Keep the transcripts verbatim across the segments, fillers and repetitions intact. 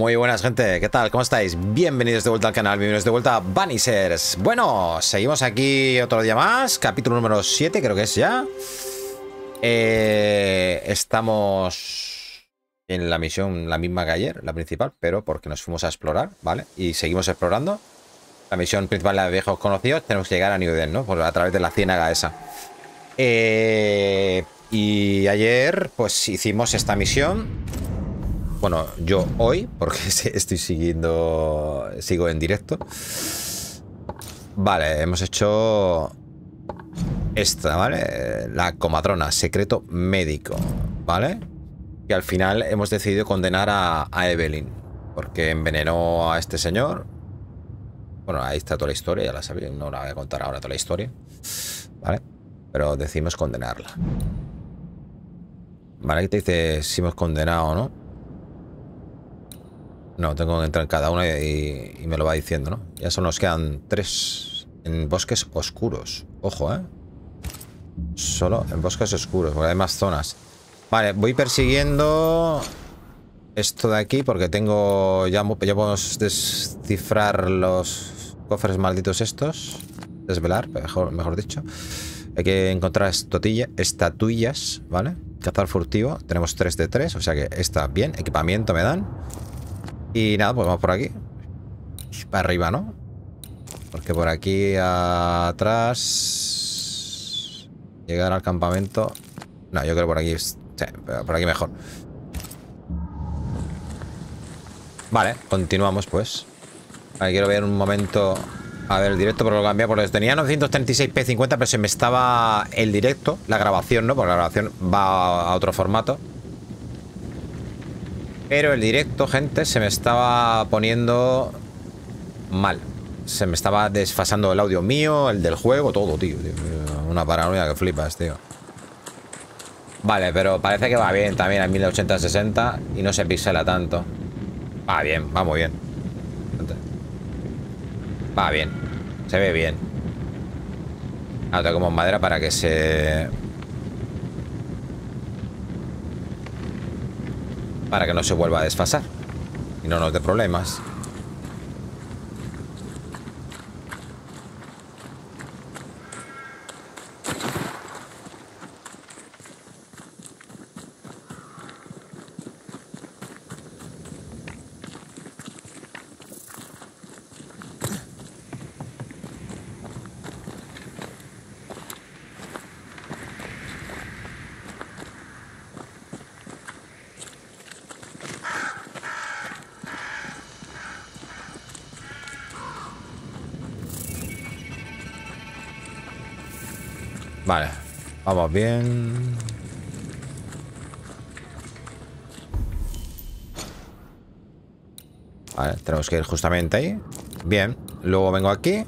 Muy buenas, gente, ¿qué tal? ¿Cómo estáis? Bienvenidos de vuelta al canal, bienvenidos de vuelta a Banishers. Bueno, seguimos aquí otro día más, capítulo número siete creo que es ya. eh, Estamos en la misión, la misma que ayer, la principal, pero porque nos fuimos a explorar, ¿vale? Y seguimos explorando. La misión principal, la de viejos conocidos, tenemos que llegar a New Eden, ¿no? Pues a través de la ciénaga esa. eh, Y ayer pues hicimos esta misión. Bueno, yo hoy, porque estoy siguiendo, sigo en directo. Vale, hemos hecho esta, ¿vale? La comadrona, secreto médico, ¿vale? Y al final hemos decidido condenar a, a Evelyn, porque envenenó a este señor. Bueno, ahí está toda la historia, ya la sabéis, no la voy a contar ahora toda la historia, ¿vale? Pero decimos condenarla. Vale, aquí te dice si hemos condenado o no. No, tengo que entrar en cada una y, y me lo va diciendo, ¿no? Ya solo nos quedan tres en bosques oscuros. Ojo, ¿eh? Solo en bosques oscuros, porque hay más zonas. Vale, voy persiguiendo esto de aquí porque tengo... Ya, ya podemos descifrar los cofres malditos estos. Desvelar, mejor, mejor dicho. Hay que encontrar estotilla, estatuillas, ¿vale? Cazar furtivo. Tenemos tres de tres, o sea que está bien. Equipamiento me dan. Y nada, pues vamos por aquí. Para arriba, ¿no? Porque por aquí atrás... Llegar al campamento... No, yo creo que por aquí... Sí, por aquí mejor. Vale, continuamos pues. Vale, quiero ver un momento... A ver, el directo, pero lo cambié por eso. Tenía novecientos treinta y seis p cincuenta, pero se me estaba el directo. La grabación, ¿no? Porque la grabación va a otro formato. Pero el directo, gente, se me estaba poniendo mal. Se me estaba desfasando el audio mío, el del juego, todo, tío. tío. Una paranoia que flipas, tío. Vale, pero parece que va bien también a mil ochenta sesenta y no se pixela tanto. Va bien, va muy bien. Va bien, se ve bien. Ahora tocamos madera para que se... Para que no se vuelva a desfasar y no nos dé problemas. Vale, vamos bien. Vale, tenemos que ir justamente ahí. Bien, luego vengo aquí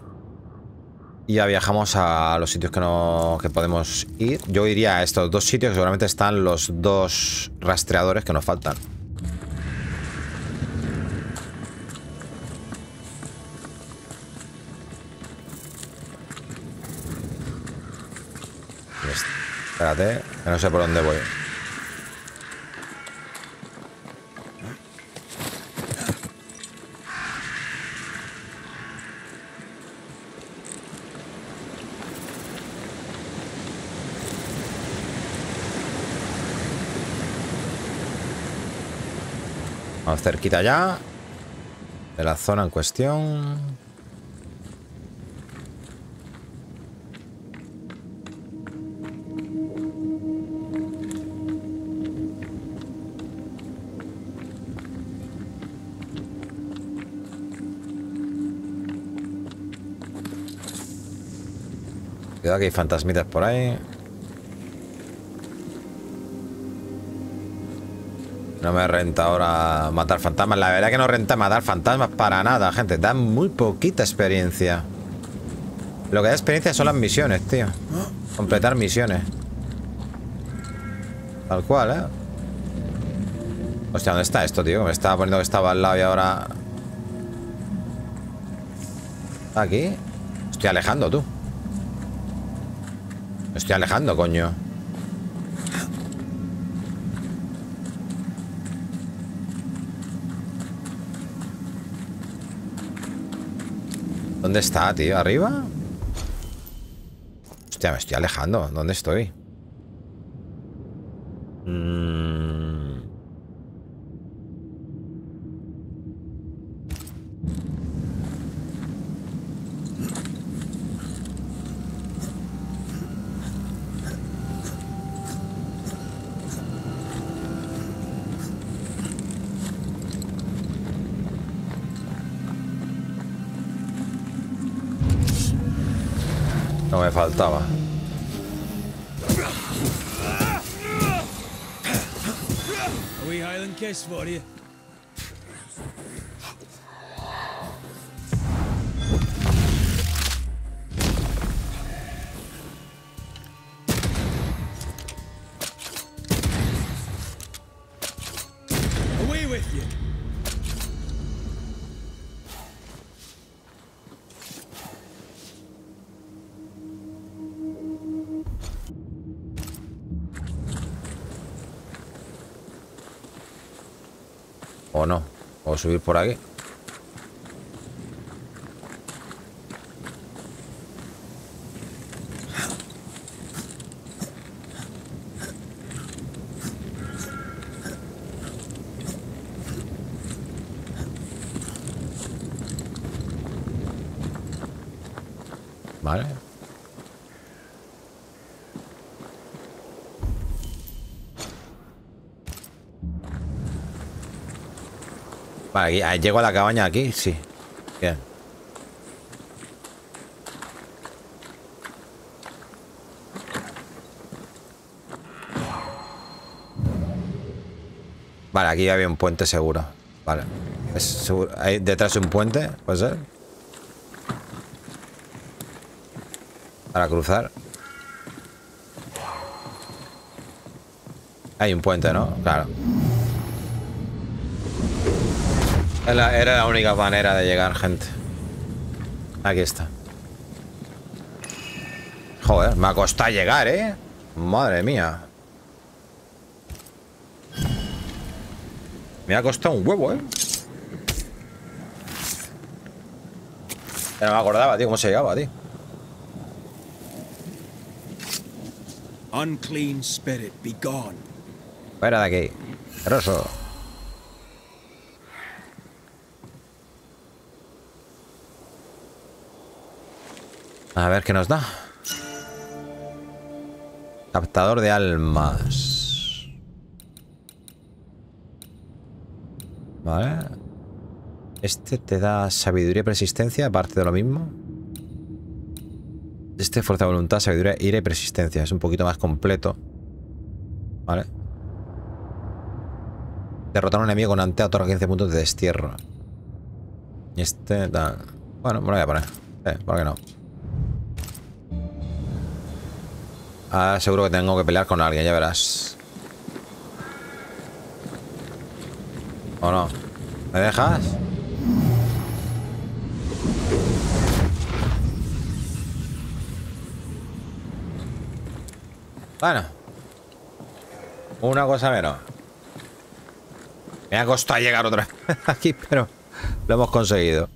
y ya viajamos a los sitios que, no, que podemos ir. Yo iría a estos dos sitios que seguramente están los dos rastreadores que nos faltan. Espérate, que no sé por dónde voy. Vamos cerquita ya de la zona en cuestión. Cuidado que hay fantasmitas por ahí. No me renta ahora matar fantasmas. La verdad que no renta matar fantasmas para nada, gente. Da muy poquita experiencia. Lo que da experiencia son las misiones, tío. Completar misiones. Tal cual, ¿eh? Hostia, ¿dónde está esto, tío? Me estaba poniendo que estaba al lado y ahora... Aquí. Estoy alejando, tú. Me estoy alejando, coño. ¿Dónde está, tío? ¿Arriba? Hostia, me estoy alejando. ¿Dónde estoy? Mm. No me faltaba. O no, o subir por aquí. Vale. Vale, aquí, llego a la cabaña aquí, sí. Bien. Vale, aquí había un puente seguro. Vale. ¿Es seguro? ¿Hay detrás un puente? ¿Puede ser? Para cruzar. Hay un puente, ¿no? Claro. Era la única manera de llegar, gente. Aquí está. Joder, me ha costado llegar, ¿eh? Madre mía. Me ha costado un huevo, ¿eh? Ya no me acordaba, tío, cómo se llegaba, tío. Unclean spirit, be gone. Fuera de aquí. Roso. A ver qué nos da. Captador de almas. Vale. Este te da sabiduría y persistencia, aparte de lo mismo. Este fuerza de voluntad, sabiduría, ira y persistencia. Es un poquito más completo. Vale. Derrotar a un enemigo con Antea otorga quince puntos de destierro. Este da... Bueno, me lo voy a poner. Eh, ¿por qué no? Ah, seguro que tengo que pelear con alguien, ya verás. ¿O no? ¿Me dejas? Bueno. Una cosa menos. Me ha costado llegar otra vez aquí, pero lo hemos conseguido.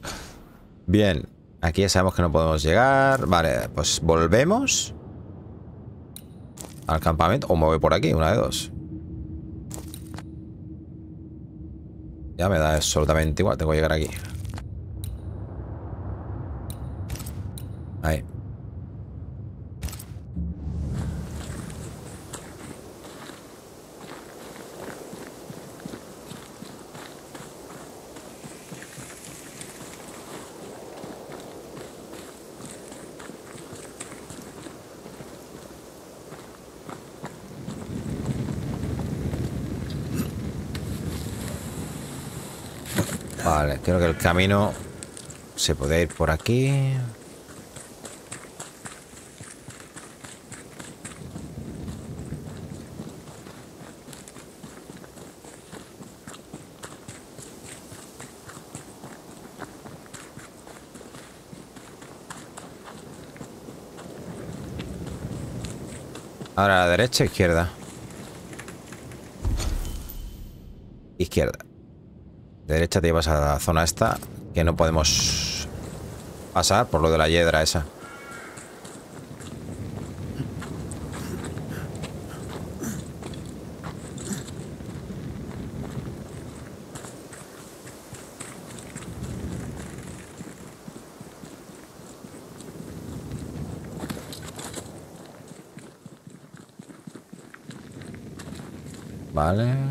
Bien. Aquí ya sabemos que no podemos llegar. Vale, pues volvemos al campamento, o me voy por aquí, una de dos. Ya me da absolutamente igual, tengo que llegar aquí. Ahí. Vale, creo que el camino se puede ir por aquí. Ahora a la derecha, izquierda. Izquierda. De derecha te llevas a la zona esta que no podemos pasar por lo de la hiedra esa. Vale.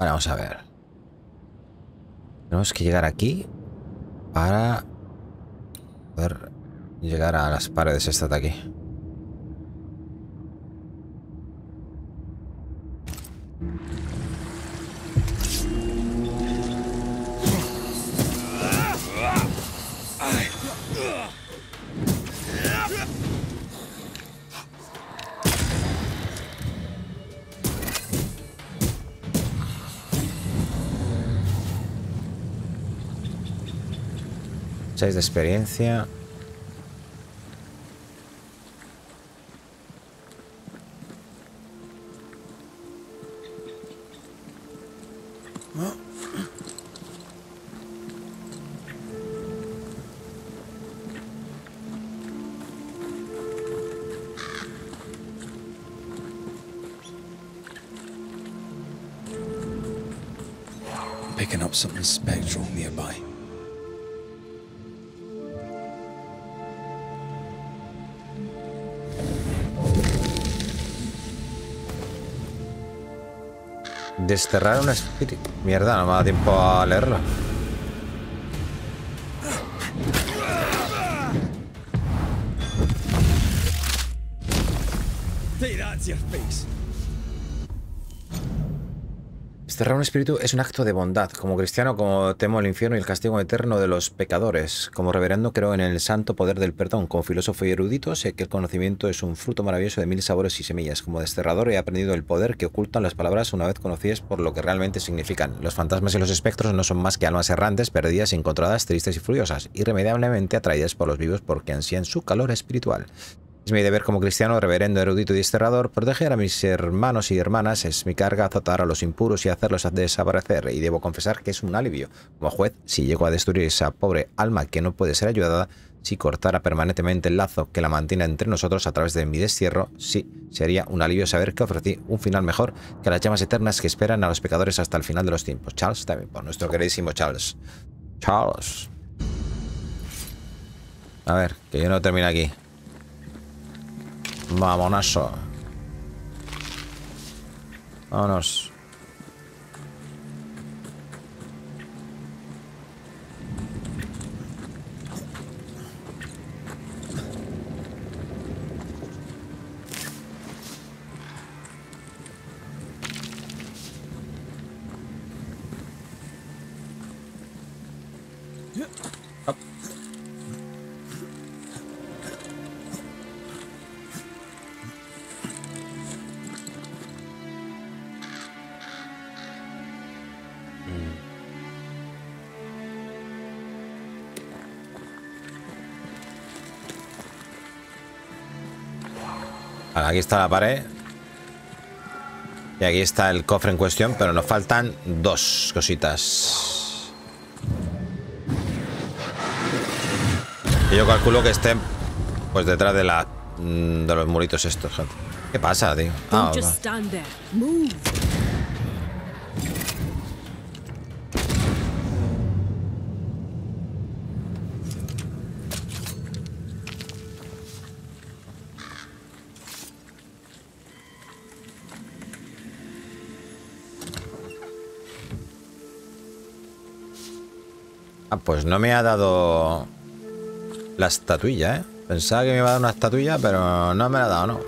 Vamos a ver. Tenemos que llegar aquí para poder llegar a las paredes estas de aquí. seis de experiencia. Picking up something spectral nearby. Desterrar un espíritu. Mierda, no me da tiempo a leerlo. Desterrar un espíritu es un acto de bondad. Como cristiano, como temo el infierno y el castigo eterno de los pecadores. Como reverendo, creo en el santo poder del perdón. Como filósofo y erudito, sé que el conocimiento es un fruto maravilloso de mil sabores y semillas. Como desterrador, he aprendido el poder que ocultan las palabras una vez conocidas por lo que realmente significan. Los fantasmas y los espectros no son más que almas errantes, perdidas, encontradas, tristes y furiosas, irremediablemente atraídas por los vivos porque ansían su calor espiritual. Es mi deber como cristiano, reverendo, erudito y desterrador, proteger a mis hermanos y hermanas. Es mi carga azotar a los impuros y hacerlos desaparecer, y debo confesar que es un alivio. Como juez, si llego a destruir esa pobre alma que no puede ser ayudada, si cortara permanentemente el lazo que la mantiene entre nosotros a través de mi destierro, sí, sería un alivio saber que ofrecí un final mejor que las llamas eternas que esperan a los pecadores hasta el final de los tiempos. Charles, también por nuestro queridísimo Charles. Charles. A ver, que yo no termino aquí. Vamonazo. Vámonos. Aquí está la pared. Y aquí está el cofre en cuestión. Pero nos faltan dos cositas. Y yo calculo que estén pues detrás de la de los muritos estos, gente. ¿Qué pasa, tío? Ah, okay. Ah, pues no me ha dado la estatuilla, ¿eh? Pensaba que me iba a dar una estatuilla, pero no me la ha dado, ¿no?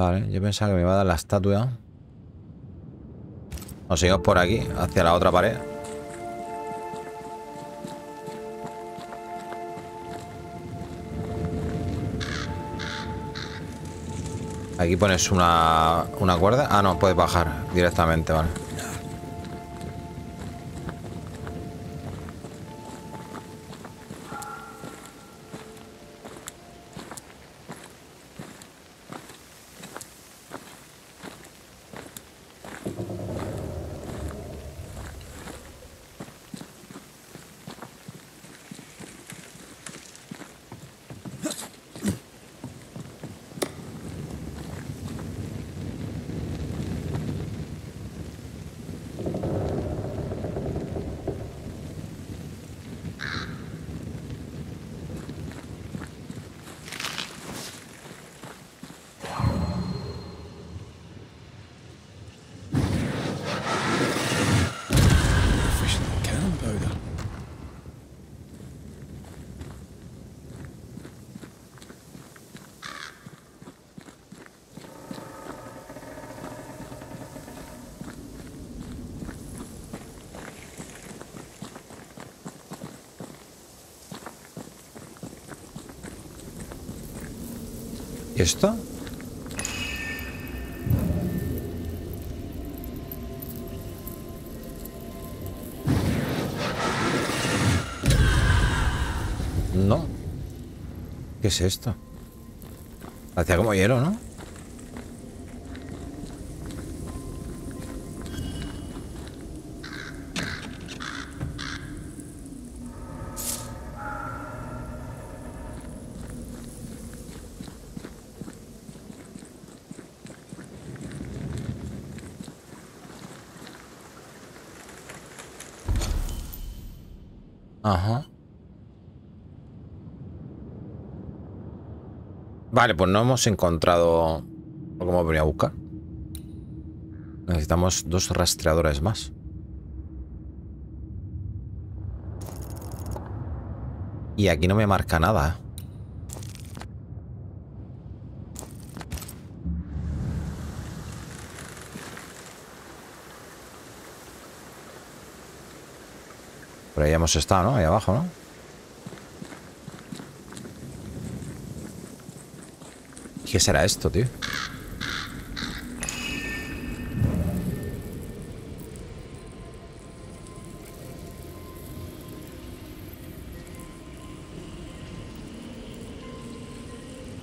Vale, yo pensaba que me iba a dar la estatua. Nos seguimos por aquí, hacia la otra pared. Aquí pones una, una cuerda. Ah, no, puedes bajar directamente, vale. ¿Esto? No. ¿Qué es esto? Hacía como hielo, ¿no? Ajá. Vale, pues no hemos encontrado cómo venir a buscar. Necesitamos dos rastreadores más. Y aquí no me marca nada. Pero ahí hemos estado, ¿no? Ahí abajo, ¿no? ¿Qué será esto, tío?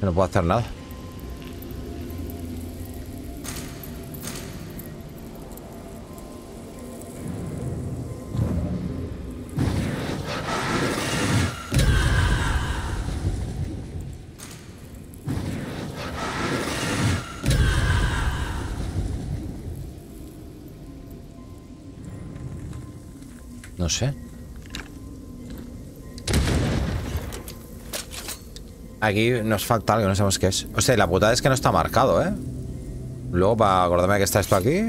No puedo hacer nada. No sé. Aquí nos falta algo, no sabemos qué es. O sea, la putada es que no está marcado, ¿eh? Luego, para acordarme que está esto aquí,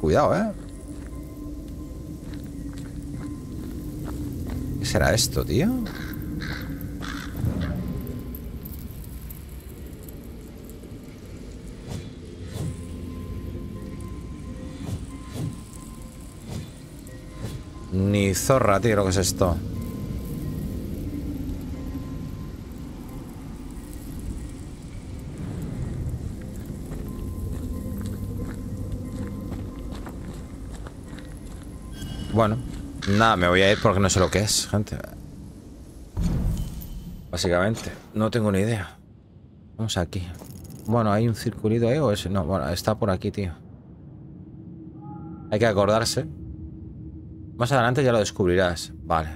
cuidado, ¿eh? ¿Qué será esto, tío? Ni zorra, tío, lo que es esto. Bueno, nada, me voy a ir porque no sé lo que es, gente. Básicamente, no tengo ni idea. Vamos aquí. Bueno, hay un circulito ahí o es... No, bueno, está por aquí, tío. Hay que acordarse. Más adelante ya lo descubrirás. Vale.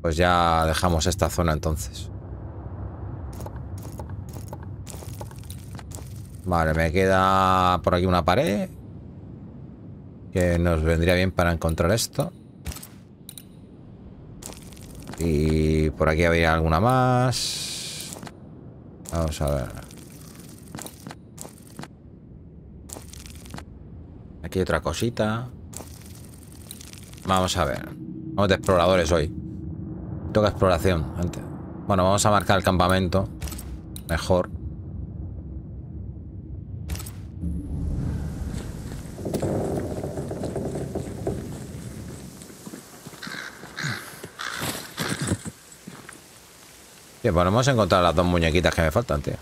Pues ya dejamos esta zona entonces. Vale, me queda por aquí una pared. Que nos vendría bien para encontrar esto. Y por aquí habría alguna más. Vamos a ver. Aquí hay otra cosita. Vamos a ver. Vamos de exploradores hoy. Toca exploración, gente. Bueno, vamos a marcar el campamento. Mejor. Tío, pues no hemos encontrado las dos muñequitas que me faltan, tío.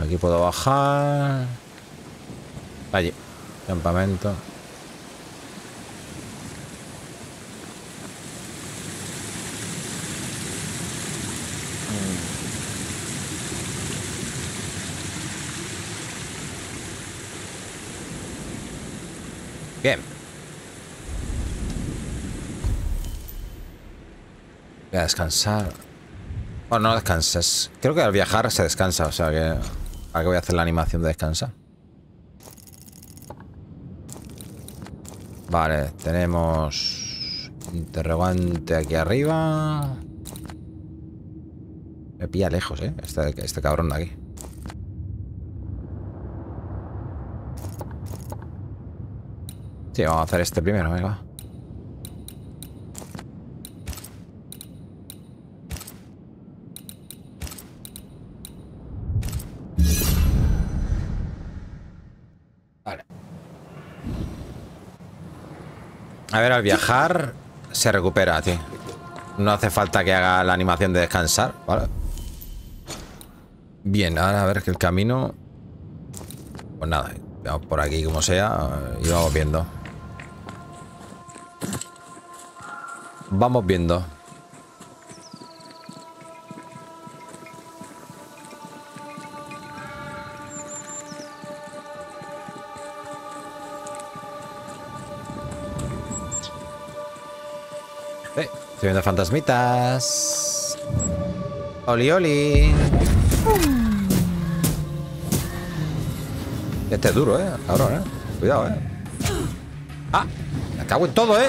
Aquí puedo bajar. Allí, campamento. Bien. Voy a descansar. Bueno, no descanses. Creo que al viajar se descansa, o sea que... ¿Para qué voy a hacer la animación de descansar? Vale, tenemos interrogante aquí arriba. Me pilla lejos, ¿eh? Este, este cabrón de aquí. Sí, vamos a hacer este primero, venga. A ver, al viajar se recupera, tío. No hace falta que haga la animación de descansar, ¿vale? Bien, ahora a ver que el camino... Pues nada, vamos por aquí como sea y vamos viendo. Vamos viendo. Estoy viendo fantasmitas. Oli, oli. Este es duro, eh, cabrón, eh. Cuidado, eh. Ah, me cago en todo, eh.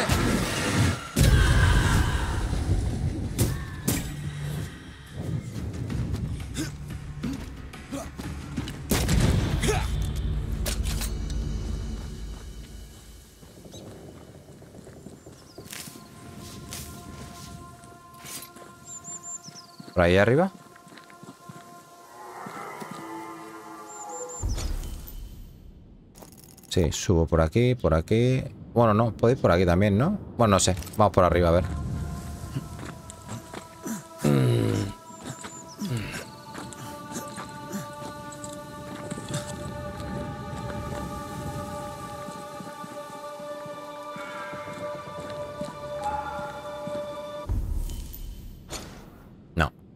¿Por ahí arriba? Sí, subo por aquí, por aquí. Bueno, no, podéis por aquí también, ¿no? Bueno, no sé, vamos por arriba, a ver.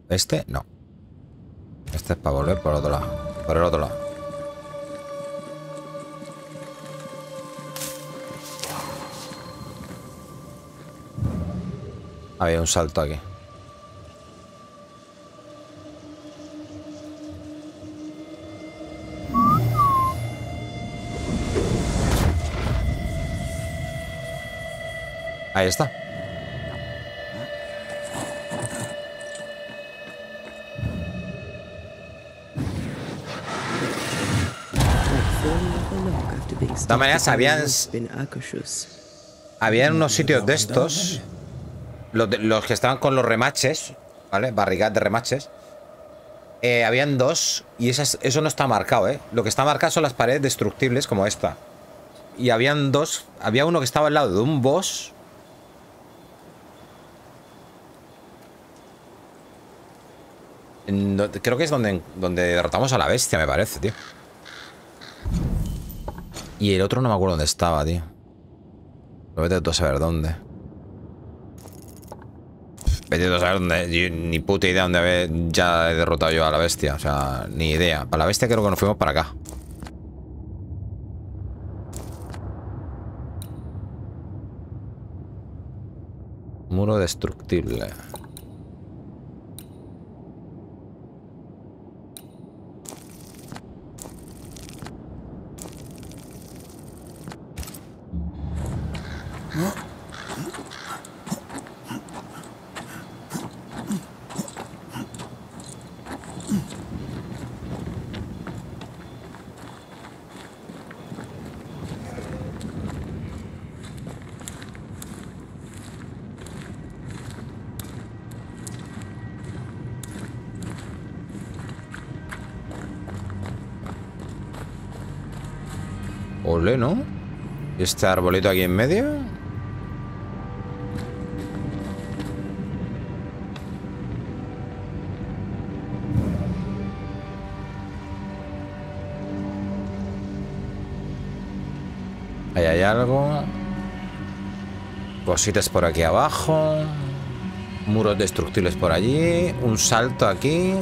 Este no. Este es para volver por el otro lado. Por el otro lado. Había un salto aquí. Ahí está. De todas maneras, habían, habían unos sitios de estos, los, de, los que estaban con los remaches, ¿vale? Barricadas de remaches. Eh, habían dos, y esas, eso no está marcado, ¿eh? Lo que está marcado son las paredes destructibles, como esta. Y habían dos, había uno que estaba al lado de un boss. No, creo que es donde, donde derrotamos a la bestia, me parece, tío. Y el otro no me acuerdo dónde estaba, tío. Pero vete tú a saber dónde. Vete tú a saber dónde. Yo, ni puta idea dónde ya he derrotado yo a la bestia. O sea, ni idea. Para la bestia creo que nos fuimos para acá. Muro destructible. Ole, ¿no? Este arbolito aquí en medio. Ahí hay algo. Cositas por aquí abajo. Muros destructibles por allí. Un salto aquí.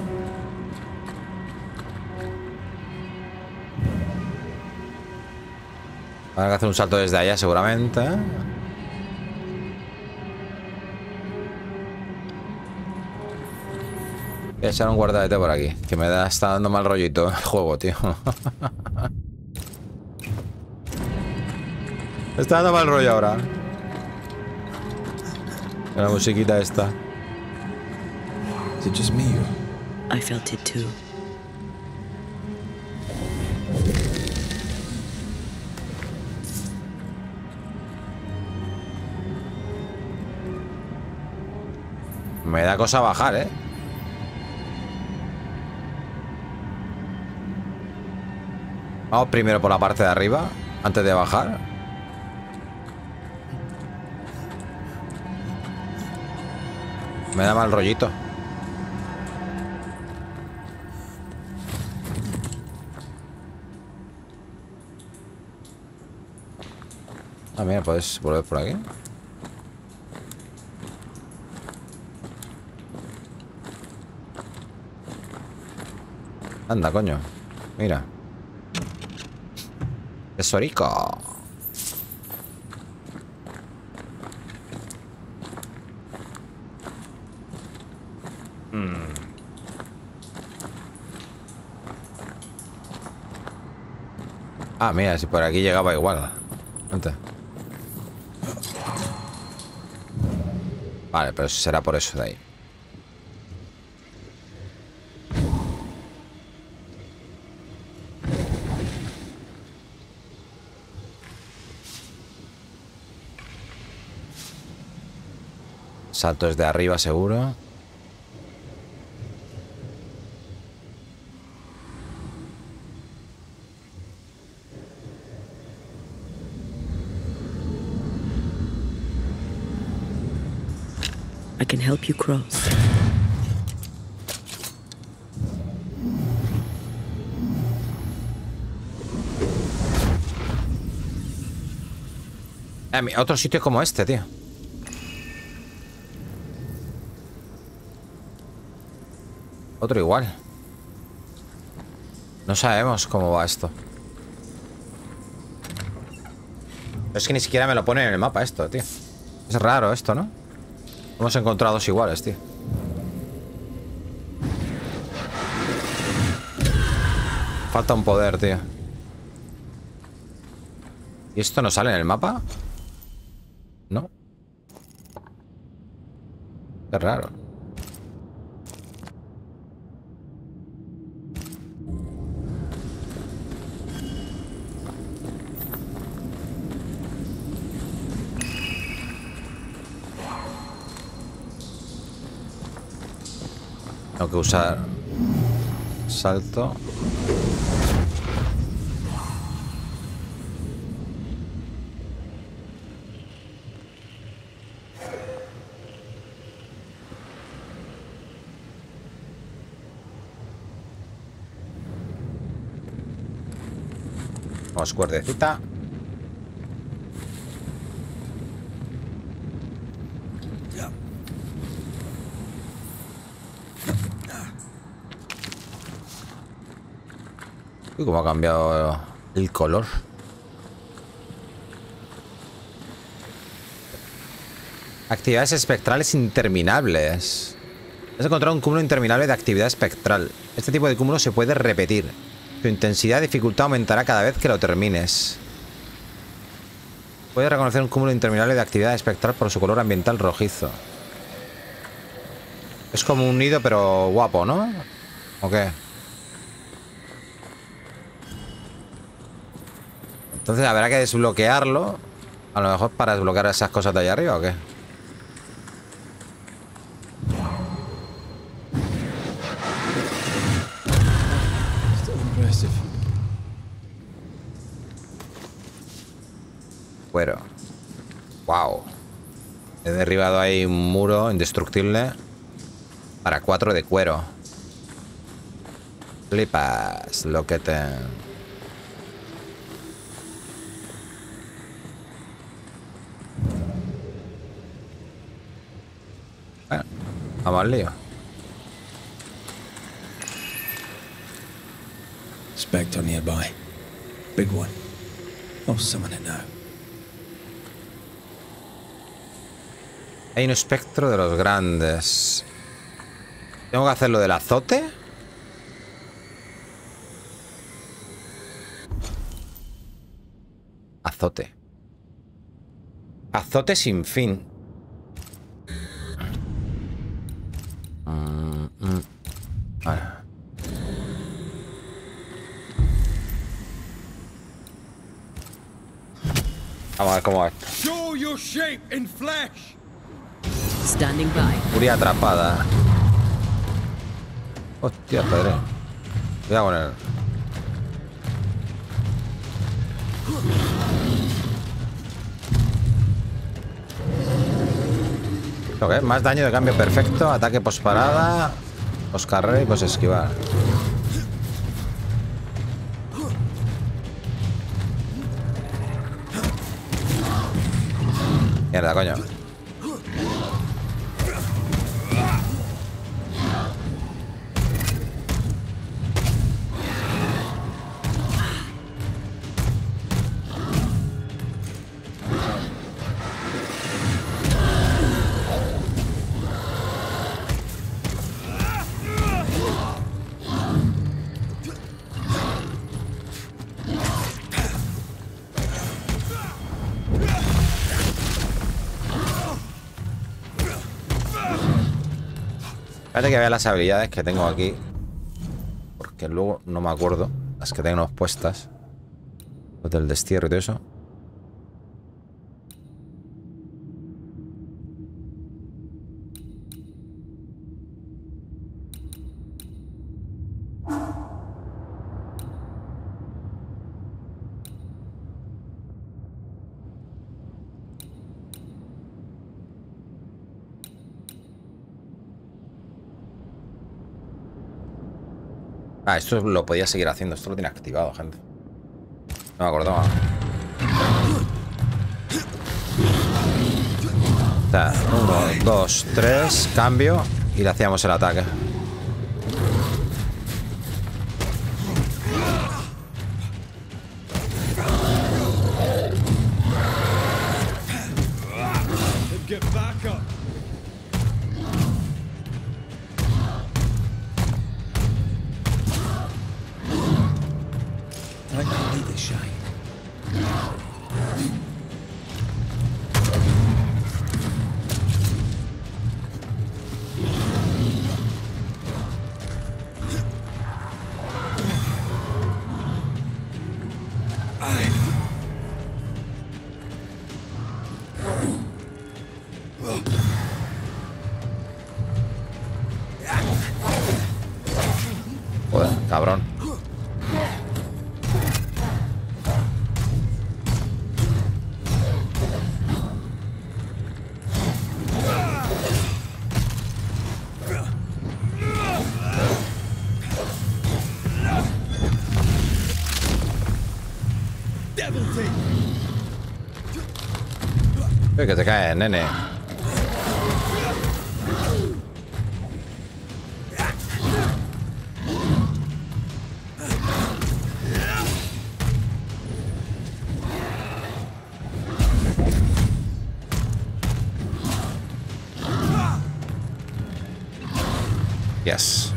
Van a hacer un salto desde allá seguramente. Voy a echar un guardadete por aquí, que me da, está dando mal rollito el juego, tío. Me está dando mal rollo ahora. La musiquita esta. ¿Es solo mío? I felt it too. Me da cosa bajar, ¿eh? Vamos primero por la parte de arriba, antes de bajar. Me da mal rollito. Ah, mira, puedes volver por aquí. Anda, coño. Mira. Tesorico. Mm. Ah, mira, si por aquí llegaba igual. Vente. Vale, pero será por eso de ahí. Salto desde arriba, seguro. I can help you cross. Eh, mira, otro sitio como este, tío. Otro igual. No sabemos cómo va esto. Es que ni siquiera me lo pone en el mapa esto, tío. Es raro esto, ¿no? Hemos encontrado dos iguales, tío. Falta un poder, tío. ¿Y esto no sale en el mapa? No. Es raro. Tengo que usar salto. Vamos, cuerdecita. Cómo ha cambiado el color. Actividades espectrales interminables. Has encontrado un cúmulo interminable de actividad espectral. Este tipo de cúmulo se puede repetir. Su intensidad y dificultad aumentará cada vez que lo termines. Puedes reconocer un cúmulo interminable de actividad espectral por su color ambiental rojizo. Es como un nido pero guapo, ¿no? ¿O qué? Entonces habrá que desbloquearlo. A lo mejor para desbloquear esas cosas de allá arriba, ¿o qué? agujero. Wow. He derribado ahí un muro indestructible para cuatro de cuero. Flipas, lo que te... Bueno, vamos al lío. Spectre nearby. Big one. Oh, someone I know. Hay un espectro de los grandes. ¿Tengo que hacerlo del azote? Azote. Azote sin fin. Mm, mm. Vale. Vamos a ver cómo va esto. Show your shape in flesh. Standing by. Furia atrapada. Hostia, padre. Voy a poner. Okay, más daño de cambio perfecto. Ataque posparada. Poscarrera y pos esquivar. Mierda, coño. Espérate que vea las habilidades que tengo aquí, porque luego no me acuerdo las que tengo puestas. Los del destierro y todo eso. Ah, esto lo podía seguir haciendo. Esto lo tiene activado, gente. No me acordaba. O sea, uno, dos, tres, cambio. Y le hacíamos el ataque. Que te cae, nene. Yes.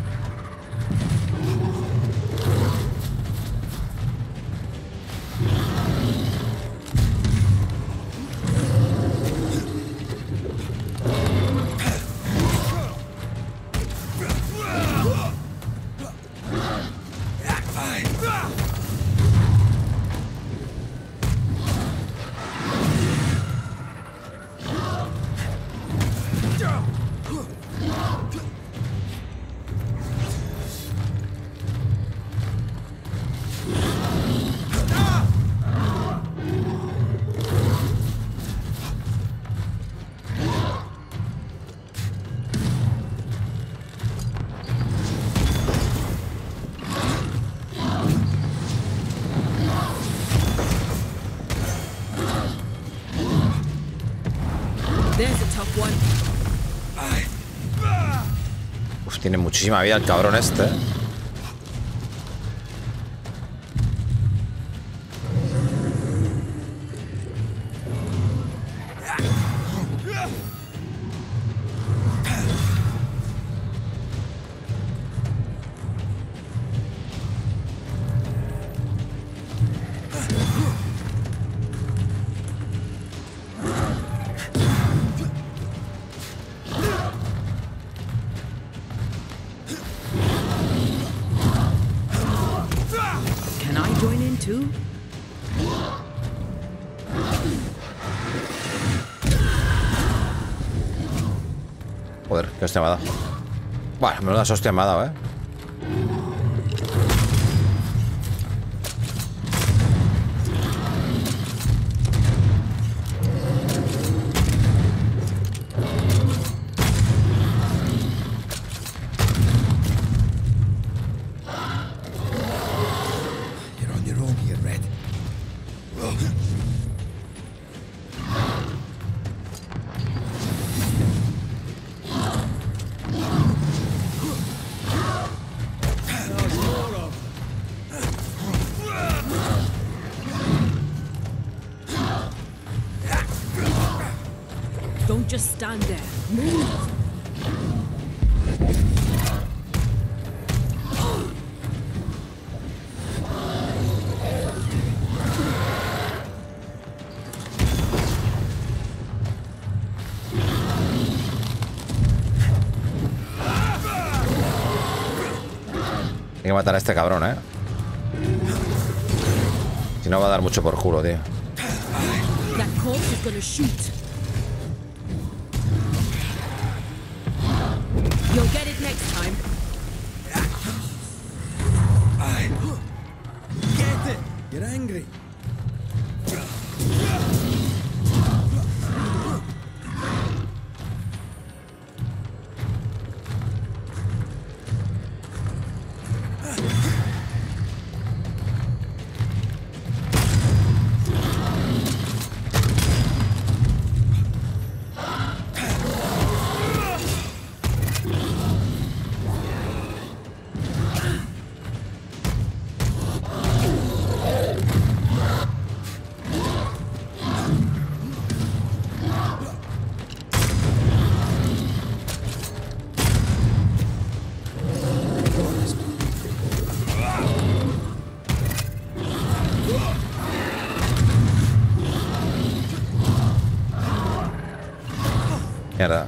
Uf, tiene muchísima vida el cabrón este. Joder, qué hostia me ha dado. Bueno, menuda hostia me ha dado, eh. Hay que matar a este cabrón, eh. Si no va a dar mucho por culo, tío. Mierda.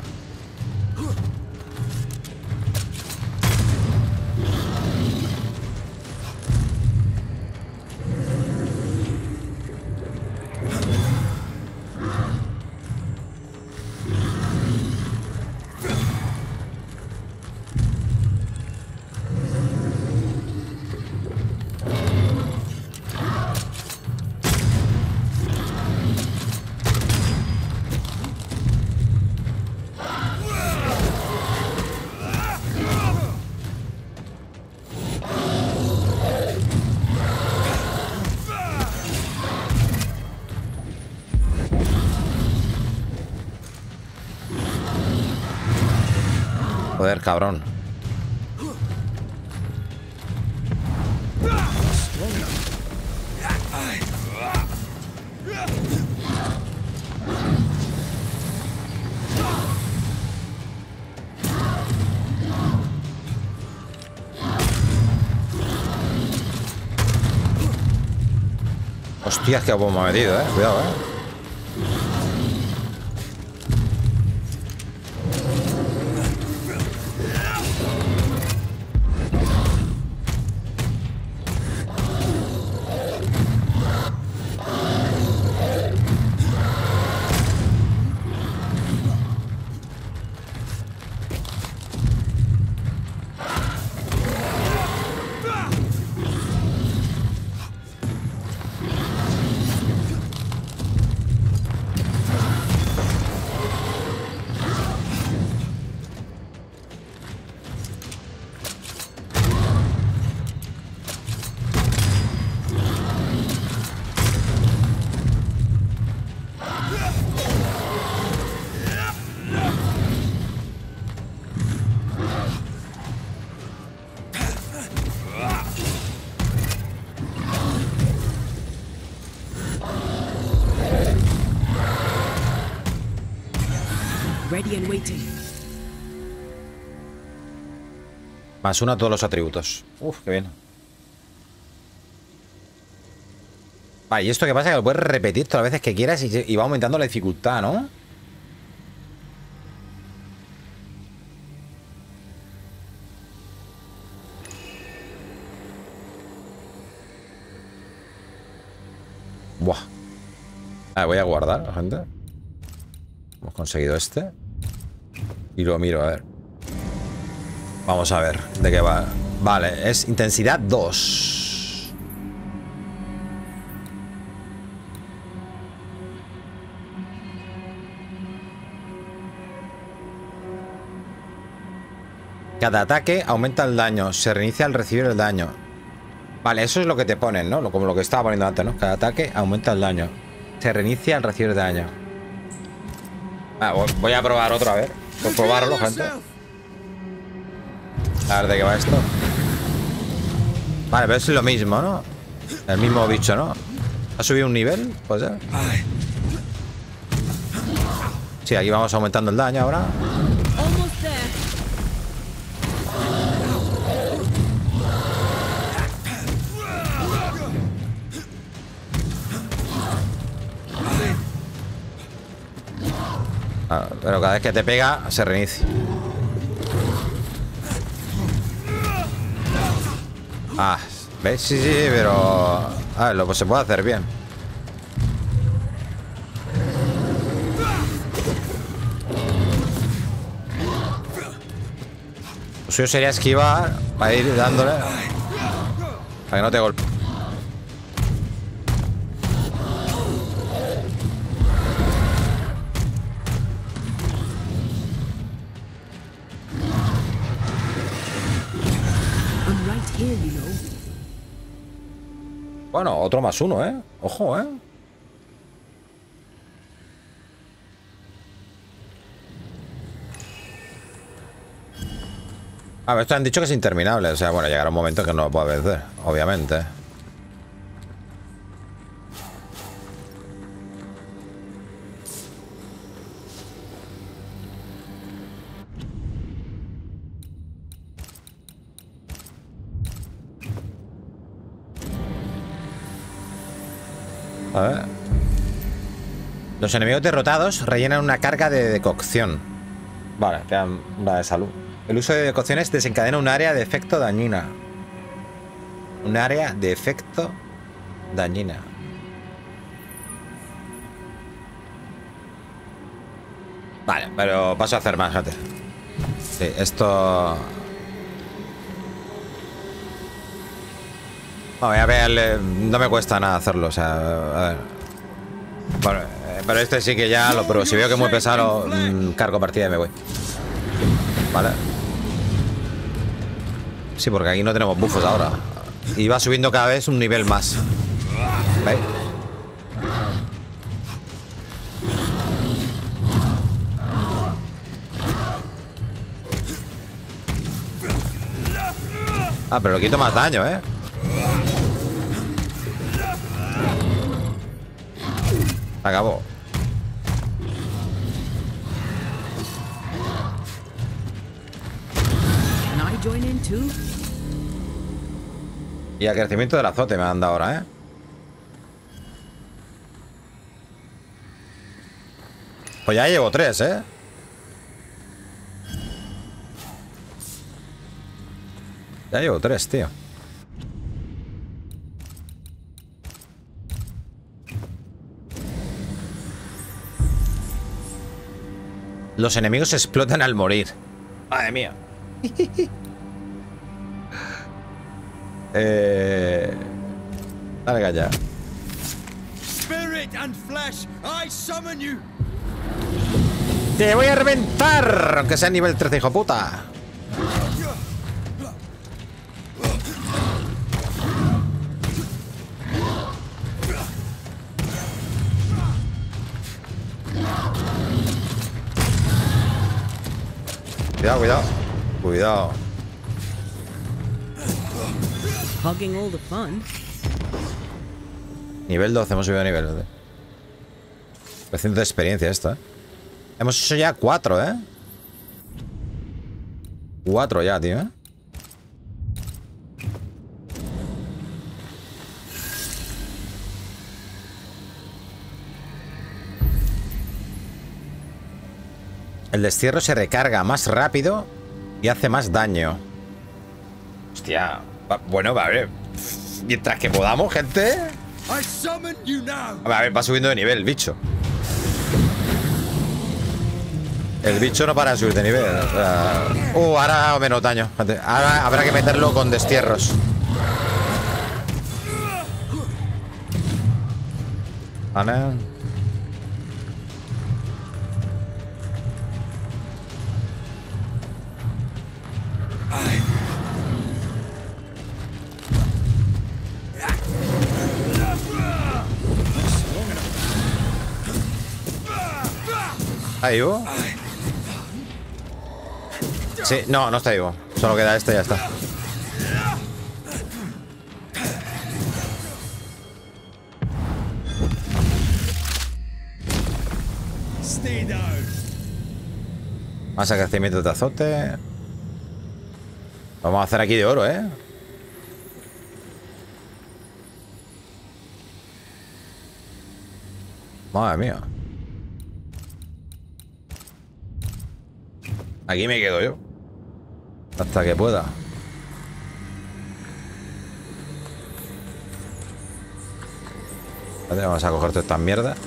Joder, cabrón. Hostias, qué bomba me ha metido, eh. Cuidado, eh. ready and waiting. Más uno a todos los atributos. Uf, qué bien. Vale, y esto que pasa es que lo puedes repetir todas las veces que quieras y, y va aumentando la dificultad, ¿no? Buah. Ah, voy a guardar, gente. Hemos conseguido este. Y lo miro, a ver. Vamos a ver de qué va. Vale, es intensidad dos. Cada ataque aumenta el daño. Se reinicia al recibir el daño. Vale, eso es lo que te ponen, ¿no? Como lo que estaba poniendo antes, ¿no? Cada ataque aumenta el daño. Se reinicia al recibir daño. Ah, voy a probar otra vez. Por probarlo, gente. A ver de qué va esto. Vale, pero es lo mismo, ¿no? El mismo bicho, ¿no? ¿Ha subido un nivel? Pues ya. Sí, aquí vamos aumentando el daño ahora. Ah, pero cada vez que te pega, se reinicia. Ah, ¿ves? Sí, sí, pero... A ver, lo, pues se puede hacer bien. Lo suyo sería esquivar para ir dándole, para que no te golpee. Bueno, otro más uno, ¿eh? Ojo, ¿eh? A ver, esto han dicho que es interminable. O sea, bueno, llegará un momento que no lo puedo vencer, obviamente. A ver. Los enemigos derrotados rellenan una carga de decocción. Vale, te dan la de salud. El uso de decocciones desencadena un área de efecto dañina. Un área de efecto dañina. Vale, pero paso a hacer más, gente. Sí, esto... Bueno, voy a ver, no me cuesta nada hacerlo, o sea, a ver. Bueno, pero este sí que ya lo pruebo. Si veo que es muy pesado, mmm, cargo partida y me voy. Vale. Sí, porque aquí no tenemos buffos ahora. Y va subiendo cada vez un nivel más. ¿Veis? Ah, pero le quito más daño, ¿eh? Acabó. Y el crecimiento del azote me han dado ahora, ¿eh? Pues ya llevo tres, ¿eh? Ya llevo tres, tío. Los enemigos explotan al morir. Madre mía. eh... Dale calla. Te voy a reventar, aunque sea nivel trece, hijo puta. Cuidado, cuidado, cuidado. Nivel doce, hemos subido a nivel doce. Reciente de experiencia esta, ¿eh? Hemos hecho ya cuatro, ¿eh? Cuatro ya, tío, ¿eh? El destierro se recarga más rápido y hace más daño. Hostia. Bueno, a ver. Mientras que podamos, gente. A ver, va subiendo de nivel el bicho. El bicho no para de subir de nivel. Uh, ahora menos daño. Ahora habrá que meterlo con destierros. Vale. ¿Está vivo? Sí, no, no está vivo. Solo queda este y ya está. Más crecimiento de azote. Lo vamos a hacer aquí de oro, ¿eh? Madre mía. Aquí me quedo yo. Hasta que pueda. Vale, vamos a coger todas estas mierdas.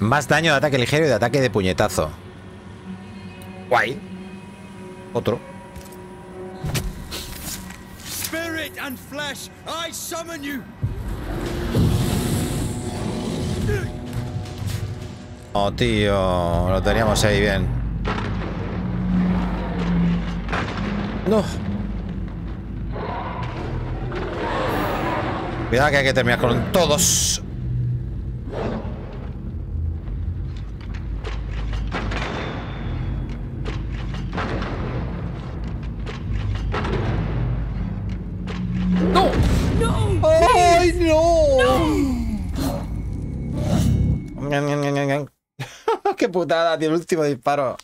Más daño de ataque ligero y de ataque de puñetazo. Guay. Otro. And flesh, I summon you. Oh, tío, lo teníamos ahí bien. No. Cuidado que hay que terminar con todos. Putada, tío, el último disparo.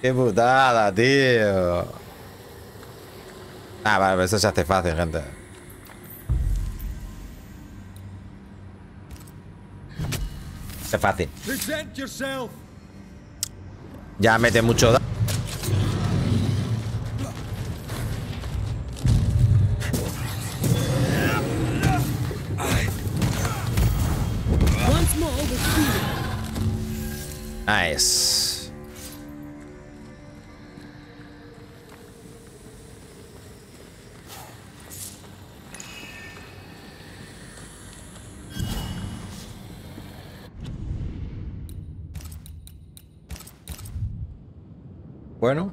Qué putada, tío. Ah, vale, esto se hace fácil, gente. Es fácil. Ya mete mucho daño. Nice. Bueno.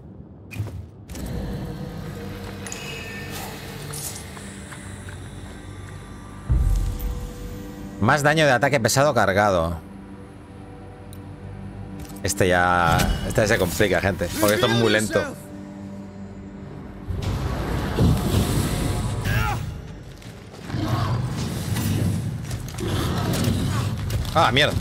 Más daño de ataque pesado cargado. Este ya... Este ya se complica, gente. Porque esto es muy lento. Ah, mierda.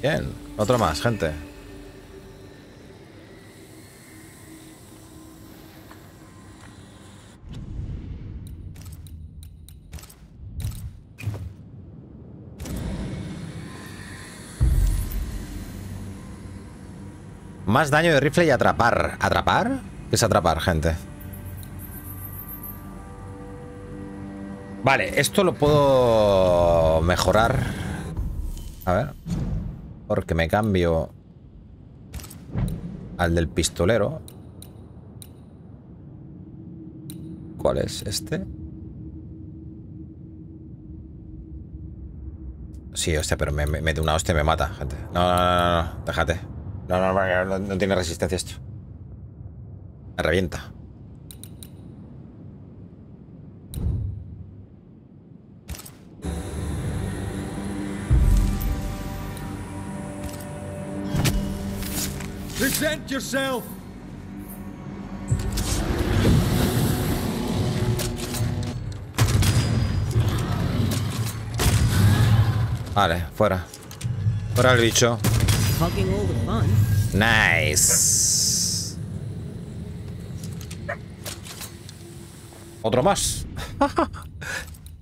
Bien. Otro más, gente. Más daño de rifle y atrapar. ¿Atrapar? ¿Qué es atrapar, gente? Vale, esto lo puedo mejorar. A ver. Porque me cambio al del pistolero. ¿Cuál es este? Sí, hostia, pero me mete una hostia y me mata, gente. No, no, no, no, no. Déjate. No, no, no, no, no tiene resistencia esto. Me revienta. Present yourself! Vale, fuera. Fuera el bicho. Nice. Otro más.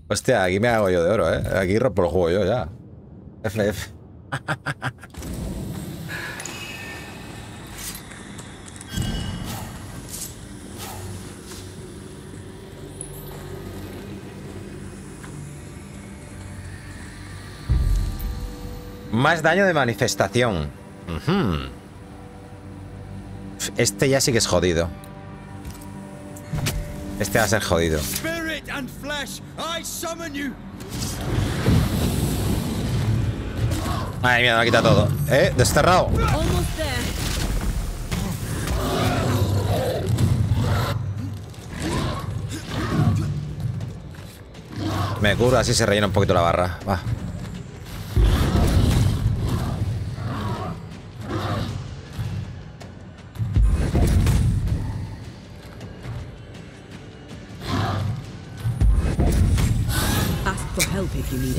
Hostia, aquí me hago yo de oro, eh. Aquí rompo el juego yo ya. F F. Más daño de manifestación. Uh-huh. Este ya sí que es jodido. Este va a ser jodido. Ay, mira, me ha quitado todo. Eh, desterrado. Me curo, así se rellena un poquito la barra. Va.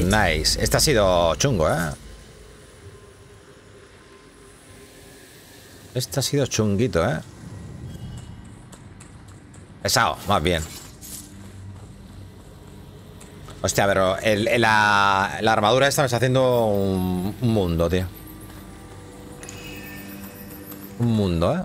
Nice. Este ha sido chungo, ¿eh? Este ha sido chunguito, ¿eh? Pesado, más bien. Hostia, pero el, el, la, la armadura esta me está haciendo un, un mundo, tío. Un mundo, ¿eh?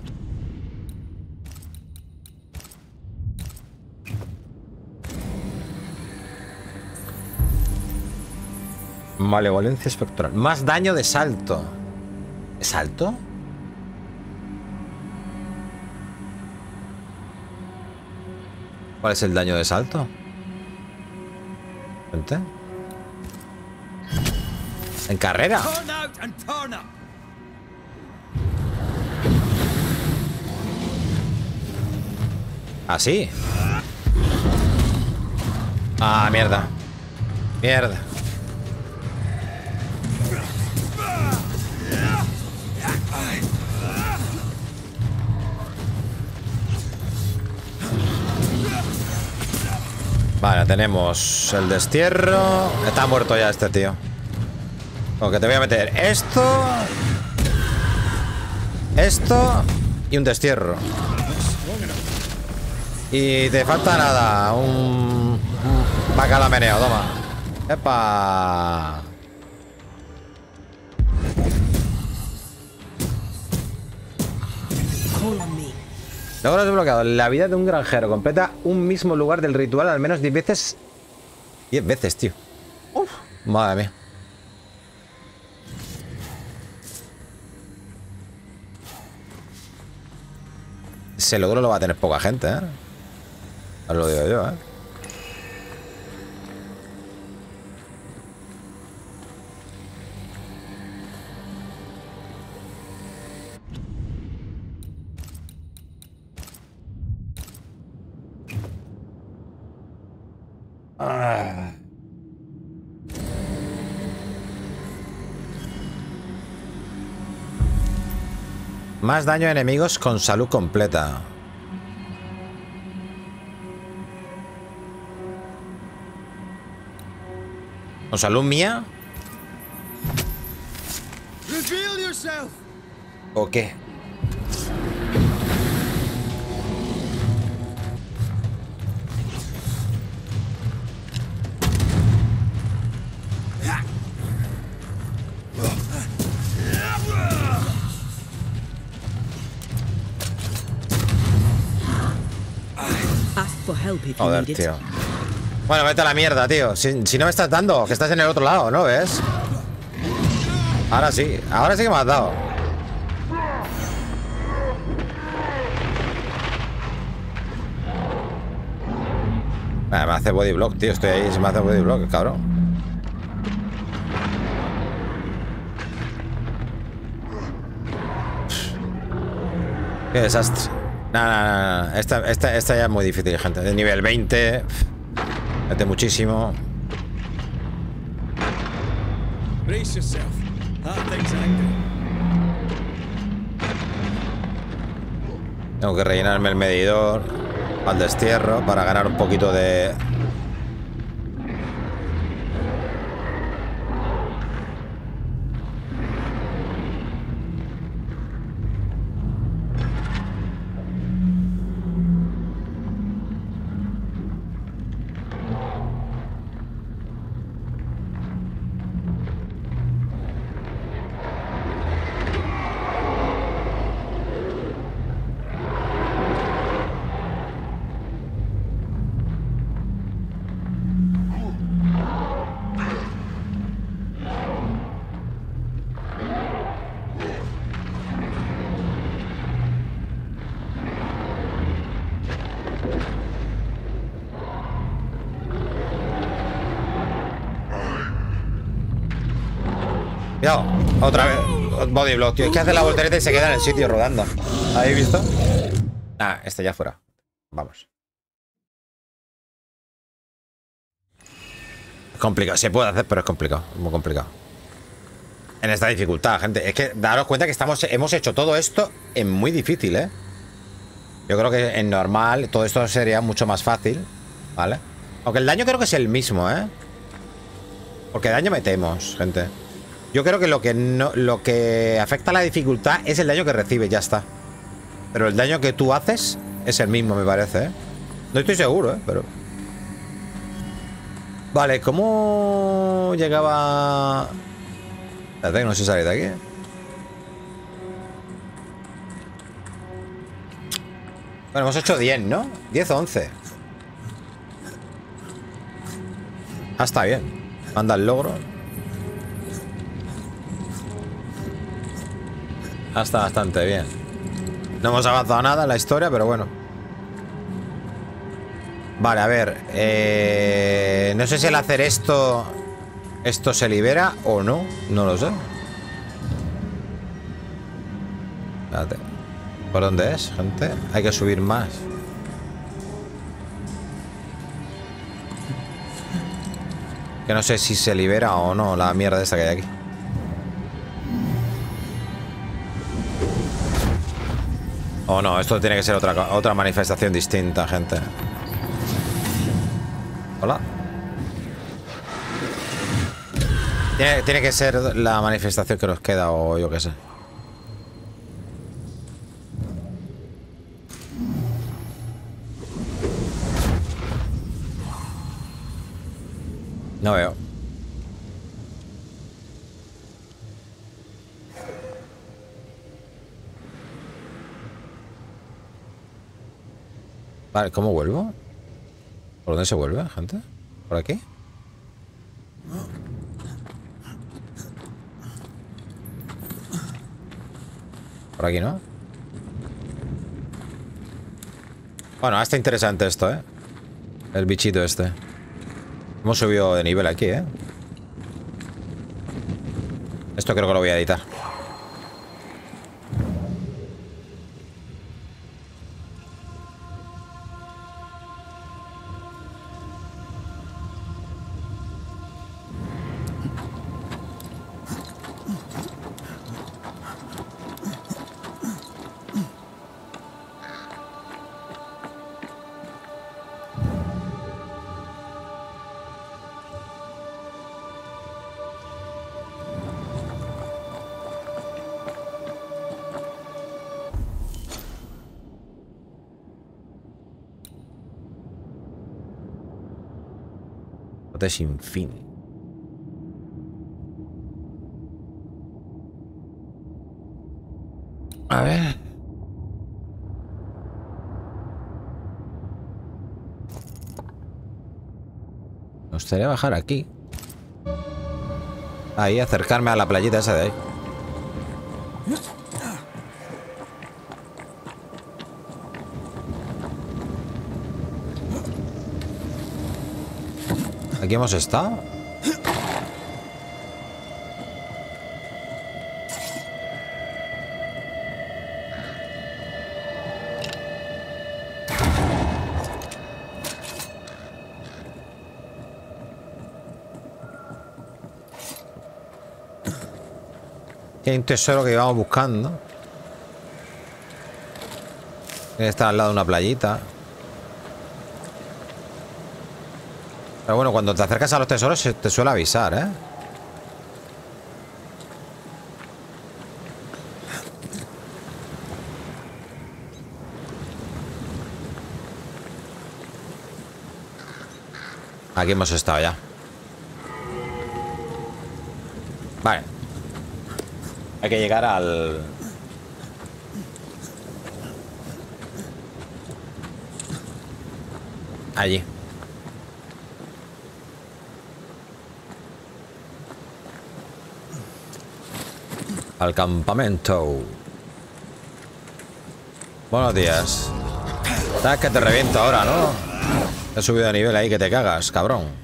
Malevolencia espectral. Más daño de salto. ¿De salto? ¿Cuál es el daño de salto? ¿Vente? ¿En carrera? ¿Así? Ah, mierda. Mierda. Vale, tenemos el destierro. Está muerto ya este tío. Ok, te voy a meter esto, esto y un destierro. Y te falta nada. Un, un bacala meneo, toma. Epa. Logro desbloqueado. La vida de un granjero. Completa un mismo lugar del ritual al menos diez veces. diez veces, tío. Uf, madre mía. Ese logro lo va a tener poca gente, ¿eh? Os lo digo yo, ¿eh? Más daño a enemigos con salud completa. ¿Con salud mía? ¿O qué? Joder, tío. Bueno, vete a la mierda, tío. Si, si no me estás dando, que estás en el otro lado, ¿no ves? Ahora sí. Ahora sí que me has dado. Vale, me hace body block, tío. Estoy ahí. Se me hace body block, cabrón. Qué desastre. No, no, no, no. Esta, esta, esta ya es muy difícil, gente. De nivel veinte. Mete muchísimo. Tengo que rellenarme el medidor al destierro para ganar un poquito de... Cuidado, otra vez. Body block, tío. Es que hace la voltereta y se queda en el sitio rodando. ¿Habéis visto? Ah, este ya fuera. Vamos. Es complicado. Se puede hacer, pero es complicado. Es muy complicado. En esta dificultad, gente. Es que daros cuenta que estamos, hemos hecho todo esto en muy difícil, ¿eh? Yo creo que en normal todo esto sería mucho más fácil, ¿vale? Aunque el daño creo que es el mismo, ¿eh? Porque daño metemos, gente. Yo creo que lo que no, lo que afecta a la dificultad es el daño que recibes, ya está. Pero el daño que tú haces es el mismo, me parece, ¿eh? No estoy seguro, ¿eh? Pero... Vale, ¿cómo llegaba...? Espérate, que no sé salir de aquí. Bueno, hemos hecho diez, ¿no? diez o once. Ah, está bien. Manda el logro. Hasta bastante bien. No hemos avanzado nada en la historia, pero bueno. Vale, a ver. Eh, no sé si al hacer esto... Esto se libera o no. No lo sé. Espérate. ¿Por dónde es, gente? Hay que subir más. Que no sé si se libera o no la mierda esta que hay aquí. Oh, no, esto tiene que ser otra, otra manifestación distinta, gente. Hola. Tiene, tiene que ser la manifestación que nos queda o yo qué sé. No veo. Vale, ¿cómo vuelvo? ¿Por dónde se vuelve, gente? ¿Por aquí? Por aquí, ¿no? Bueno, está interesante esto, ¿eh? El bichito este. Hemos subido de nivel aquí, ¿eh? Esto creo que lo voy a editar. Sin fin. A ver. Me gustaría bajar aquí. Ahí, acercarme a la playita esa de ahí. ¿Aquí hemos estado? Hay un tesoro que íbamos buscando. Tiene que estar al lado de una playita. Pero bueno, cuando te acercas a los tesoros te suele avisar, ¿eh? Aquí hemos estado ya. Vale. Hay que llegar al... allí. Al campamento. Buenos días. Sabes que te reviento ahora, ¿no? Te has subido de nivel ahí que te cagas, cabrón.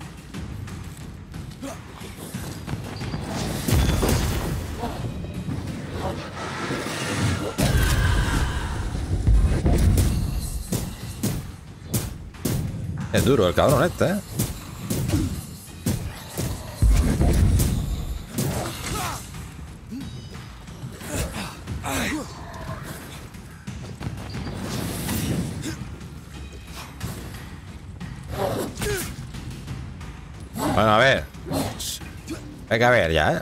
Es duro el cabrón este, ¿eh? Bueno, a ver. Hay que ver ya, ¿eh?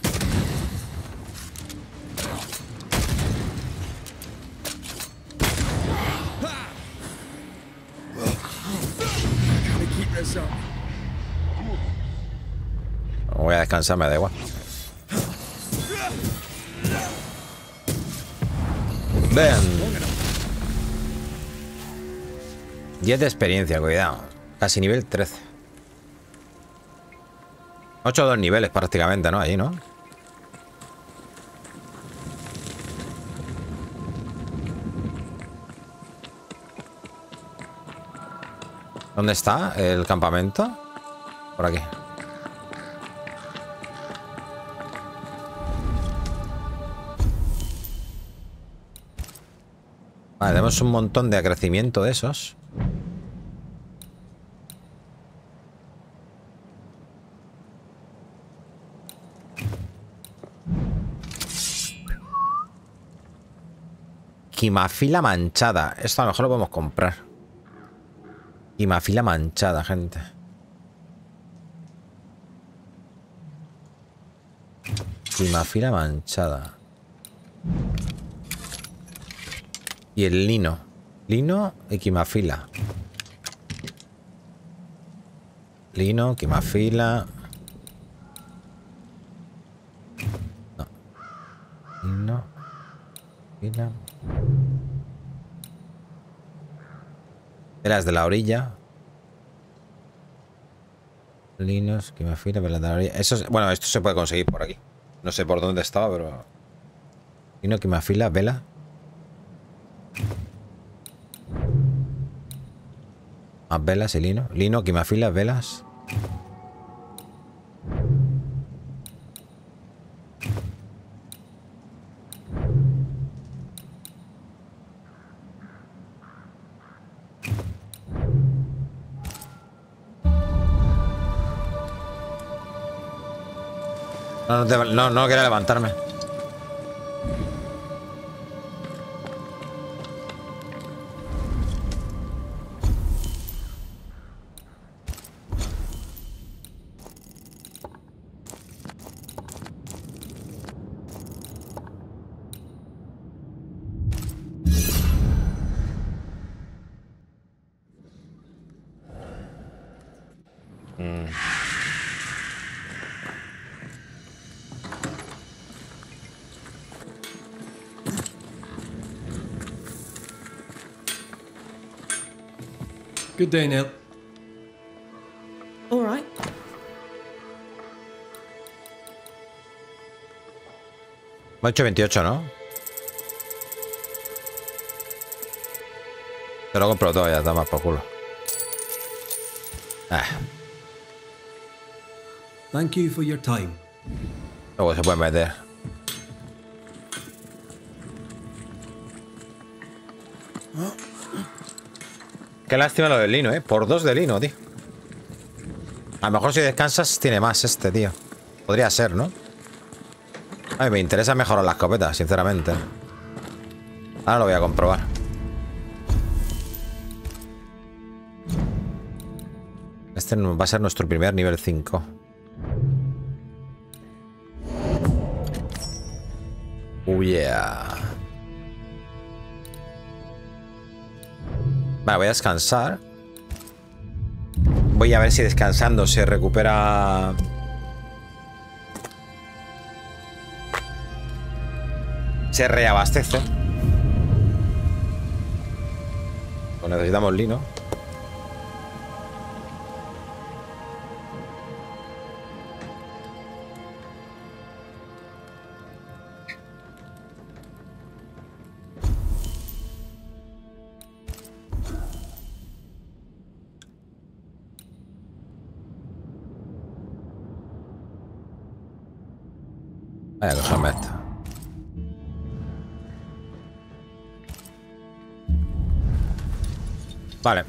Voy a descansar, me da igual. Ven. diez de experiencia, cuidado. Casi nivel trece. ocho o dos niveles prácticamente, ¿no? Allí, ¿no? ¿Dónde está el campamento? Por aquí. Vale, tenemos un montón de acrecimiento de esos. Quimafila manchada. Esto a lo mejor lo podemos comprar. Quimafila manchada, gente. Quimafila manchada. Y el lino. Lino y quimafila. Lino, quimafila. No. Lino. Quimafila. Telas de la orilla. Linos, que me afina, velas de la orilla. Eso es, bueno, esto se puede conseguir por aquí. No sé por dónde estaba, pero. Lino, que me afila, vela. Más velas y lino. Lino, que me afila, velas. No, no, no quería levantarme. Good day, Neil. All right. ocho veintiocho, ¿no? Te lo compro todo, ya está más por culo. Ah. Thank you for your time. Luego se pueden meter. Oh. Qué lástima lo del lino, ¿eh? Por dos de lino, tío. A lo mejor si descansas tiene más este, tío. Podría ser, ¿no? A mí me interesa mejorar la escopeta, sinceramente. Ahora lo voy a comprobar. Este va a ser nuestro primer nivel cinco. Oh yeah. Vale, voy a descansar. Voy a ver si descansando se recupera... Se reabastece. Pues necesitamos lino. Vaya cosa me está. Vale.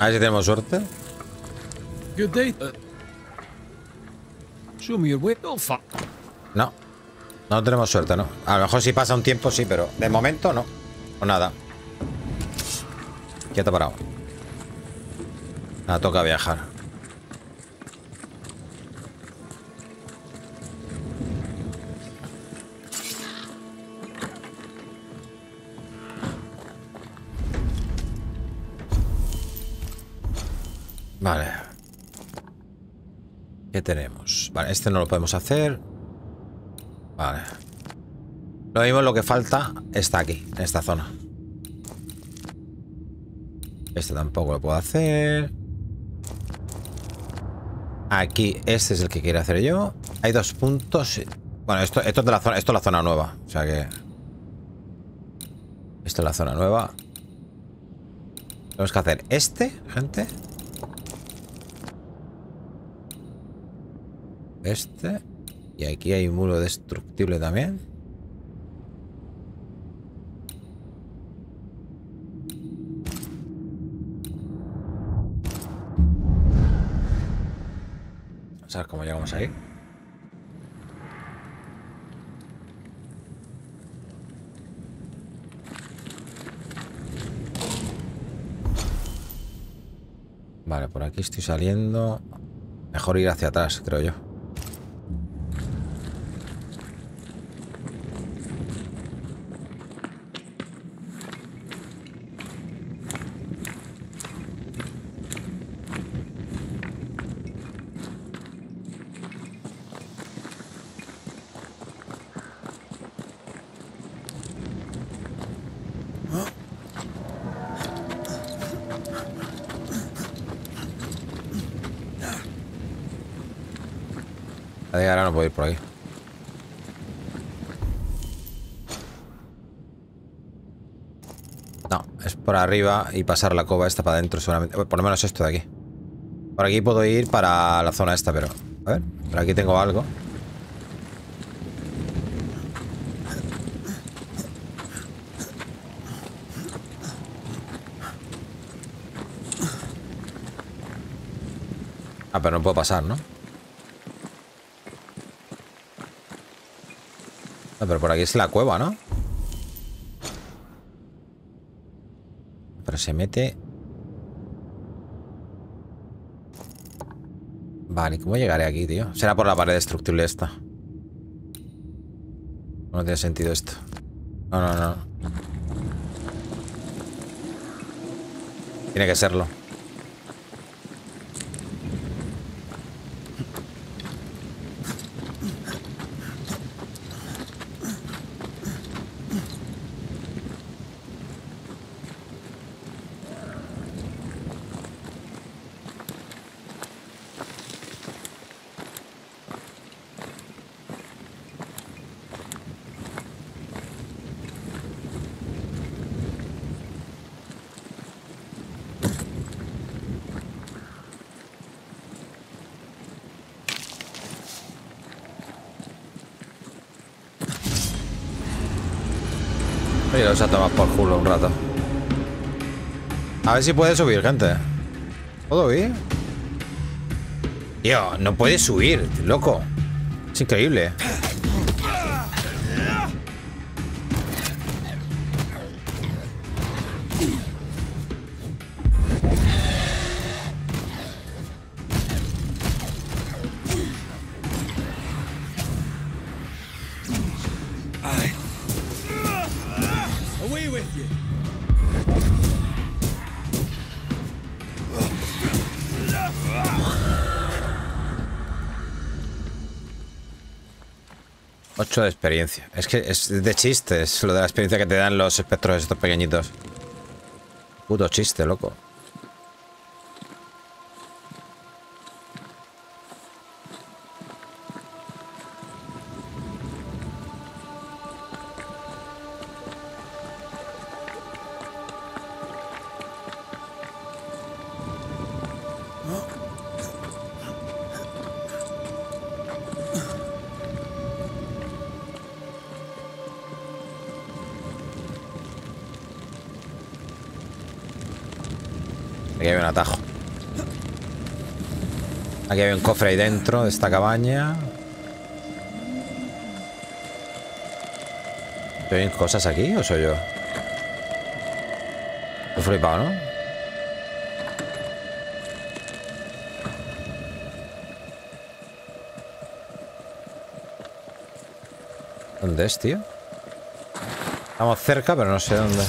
A ver si tenemos suerte. Good day. Uh, show me your way. Oh, fuck. No, no tenemos suerte, ¿no? A lo mejor si pasa un tiempo sí, pero de momento no. O nada. Quieto parado. Nada, toca viajar. Vale. ¿Qué tenemos? Vale, este no lo podemos hacer. Vale. Lo mismo, lo que falta está aquí, en esta zona. Este tampoco lo puedo hacer. Aquí, este es el que quiero hacer yo. Hay dos puntos. Bueno, esto, esto es de la zona. Esto es la zona nueva. O sea que. Esto es la zona nueva. Tenemos que hacer este, gente. Este. Y aquí hay un muro destructible también. Vamos a ver cómo llegamos ahí. Vale, por aquí estoy saliendo. Mejor ir hacia atrás, creo yo. Ahora no puedo ir por ahí. No, es por arriba y pasar la cova esta para adentro seguramente. Por lo menos esto de aquí. Por aquí puedo ir para la zona esta, pero... A ver, por aquí tengo algo. Ah, pero no puedo pasar, ¿no? Pero por aquí es la cueva, ¿no? Pero se mete... Vale, ¿cómo llegaré aquí, tío? Será por la pared destructible esta. No tiene sentido esto. No, no, no. Tiene que serlo. los a tomar por culo un rato. A ver si puede subir, gente. ¿Puedo ir? Tío, no puede subir, loco. Es increíble. ocho de experiencia. Es que es de chistes lo de la experiencia que te dan los espectros estos pequeñitos. Puto chiste, loco. Aquí hay un atajo. Aquí hay un cofre ahí dentro de esta cabaña. ¿Se oyen cosas aquí o soy yo? Estoy flipado, ¿no? ¿Dónde es, tío? Estamos cerca, pero no sé dónde.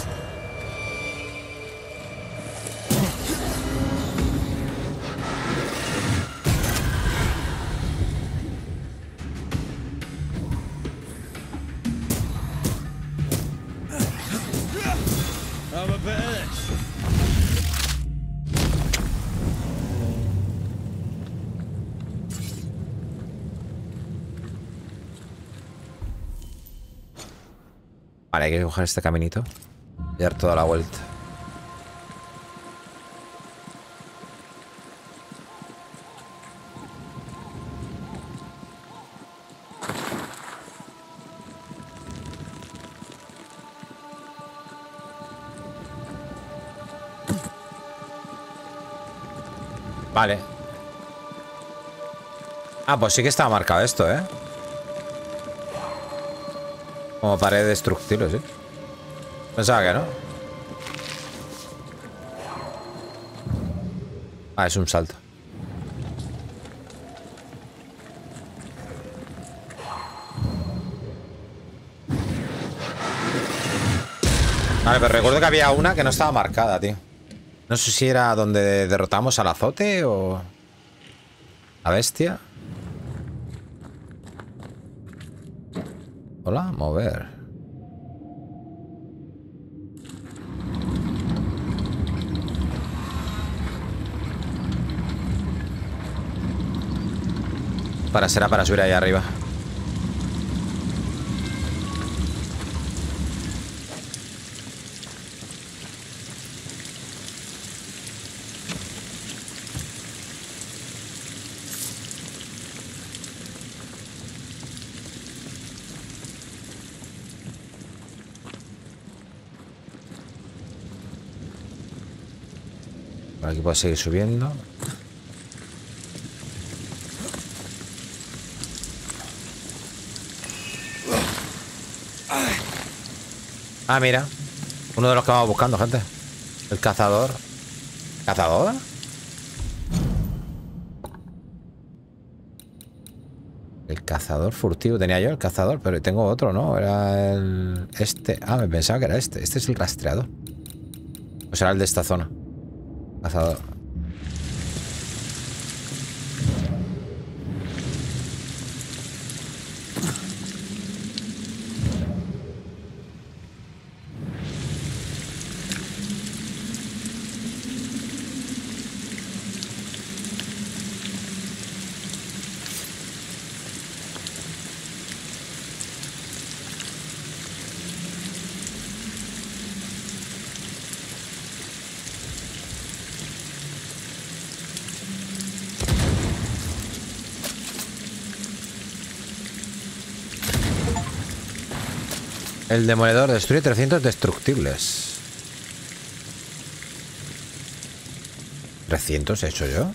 Vale, hay que coger este caminito y dar toda la vuelta. Vale. Ah, pues sí que estaba marcado esto, ¿eh? Como pared destructible, sí. Pensaba que no. Ah, es un salto. Vale, pero recuerdo que había una que no estaba marcada, tío. No sé si era donde derrotamos al azote o... la bestia. Hola, mover. Para será para subir allá arriba. Aquí puedo seguir subiendo. Ah, mira. Uno de los que vamos buscando, gente. El cazador. ¿Cazador? El cazador furtivo. Tenía yo el cazador, pero tengo otro, ¿no? Era el... este. Ah, me pensaba que era este. Este es el rastreador. O será el de esta zona. Cazador. El demoledor destruye trescientos destructibles. ¿trescientos he hecho yo?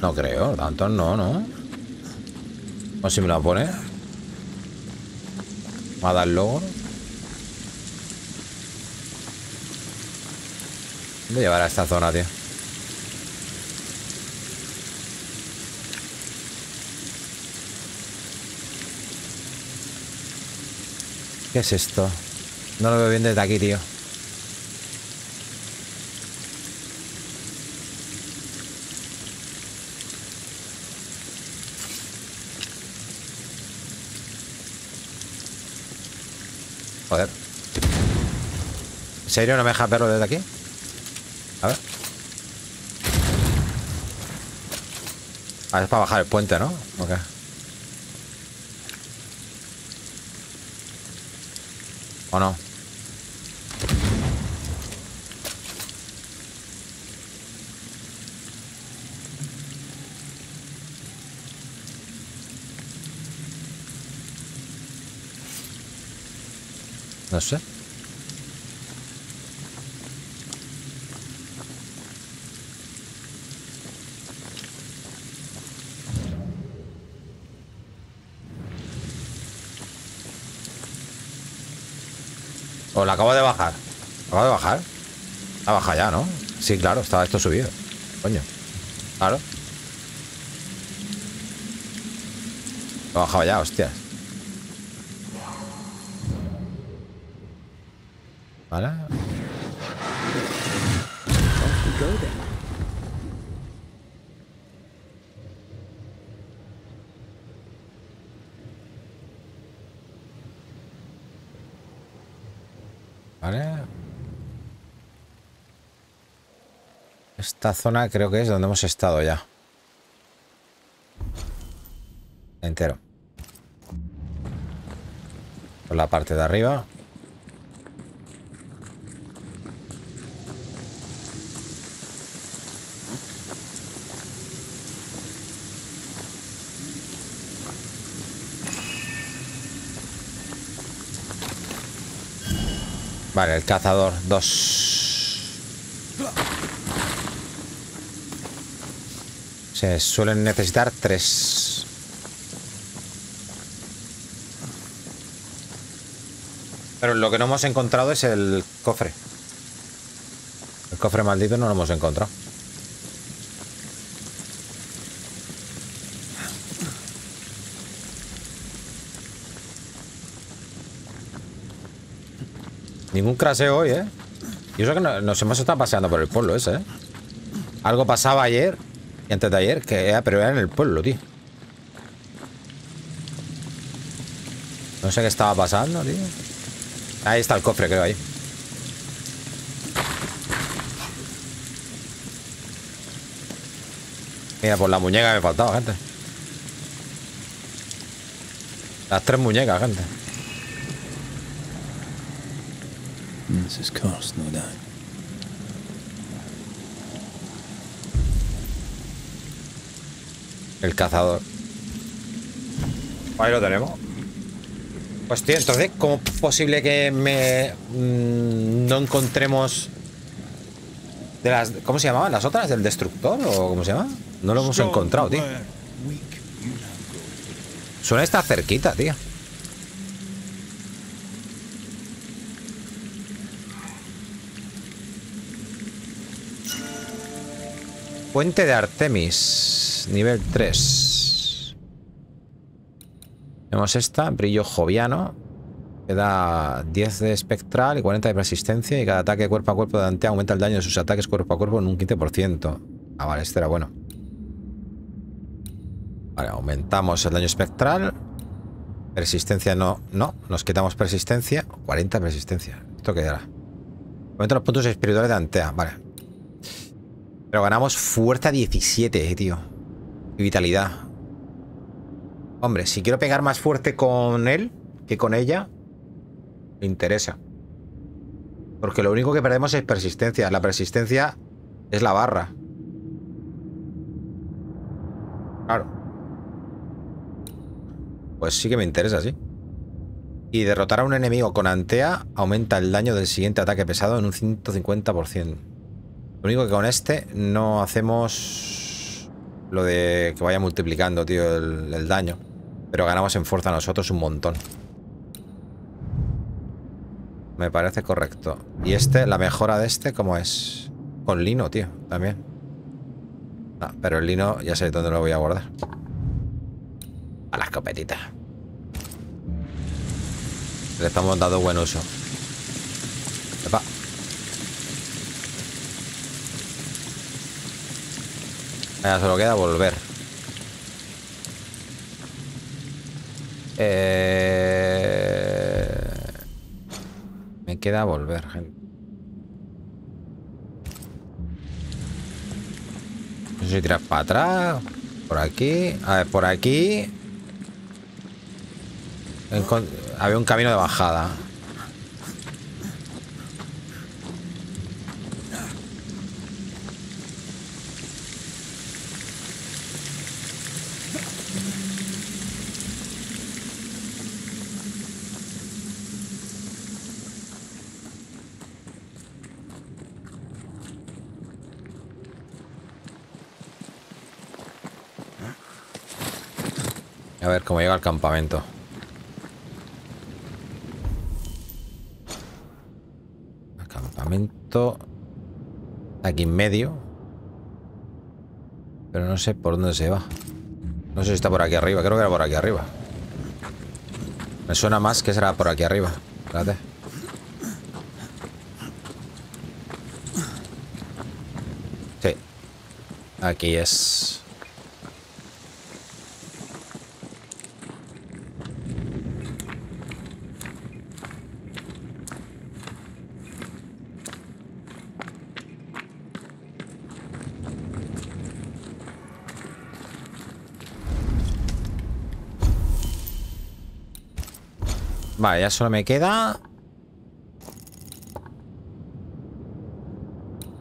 No creo, tanto no, ¿no? O si me la pone. Va a dar logro. Voy a llevar a esta zona, tío. ¿Qué es esto? No lo veo bien desde aquí, tío. Joder. ¿En serio no me deja verlo desde aquí? A ver. Ah, es para bajar el puente, ¿no? Ok. ¿O no? No sé. O la acabo de bajar. Acabo de bajar. La baja ya, ¿no? Sí, claro, estaba esto subido. Coño. Claro. Lo he bajado ya, hostias. ¿Vale? Vale. Esta zona creo que es donde hemos estado ya. Entero. Por la parte de arriba. Vale, el cazador dos. Se suelen necesitar tres. Pero lo que no hemos encontrado es el cofre. El cofre maldito no lo hemos encontrado. Ningún craseo hoy, ¿eh? Y eso que nos hemos estado paseando por el pueblo ese, ¿eh? Algo pasaba ayer y antes de ayer, que era, pero era en el pueblo, tío. No sé qué estaba pasando, tío. Ahí está el cofre, creo, ahí. Mira, por la muñeca me faltaba, gente. Las tres muñecas, gente. This is cost, no doubt. El cazador. Ahí lo tenemos. Pues tío, entonces, ¿cómo es posible que me mmm, no encontremos de las, ¿cómo se llamaban las otras? ¿Del destructor o cómo se llama? No lo hemos encontrado, tío. Suena estar cerquita, tío. Puente de Artemis, nivel tres. Vemos esta, brillo joviano. Que da diez de espectral y cuarenta de resistencia. Y cada ataque cuerpo a cuerpo de Dantea aumenta el daño de sus ataques cuerpo a cuerpo en un quince por ciento. Ah, vale, este era bueno. Vale, aumentamos el daño espectral. Resistencia no, no. Nos quitamos resistencia. cuarenta de resistencia. ¿Esto qué era? Aumenta los puntos espirituales de Dantea. Vale. Pero ganamos fuerza diecisiete, tío. Y vitalidad. Hombre, si quiero pegar más fuerte con él que con ella, me interesa. Porque lo único que perdemos es persistencia. La persistencia es la barra. Claro. Pues sí que me interesa, sí. Y derrotar a un enemigo con Antea aumenta el daño del siguiente ataque pesado en un ciento cincuenta por ciento. Lo único que con este no hacemos lo de que vaya multiplicando, tío, el, el daño. Pero ganamos en fuerza nosotros un montón. Me parece correcto. Y este, la mejora de este, ¿cómo es? Con lino, tío, también. Ah, pero el lino ya sé dónde lo voy a guardar. A la escopetita. Le estamos dando buen uso. Epa. Ya solo queda volver. Eh... Me queda volver, gente. No sé si tiras para atrás. Por aquí. A ver, por aquí. Encont- Había un camino de bajada. A ver cómo llega al campamento. Aquí en medio, pero no sé por dónde se va. No sé si está por aquí arriba. Creo que era por aquí arriba. Me suena más que será por aquí arriba. Espérate. Sí, aquí es. Vale, ya solo me queda...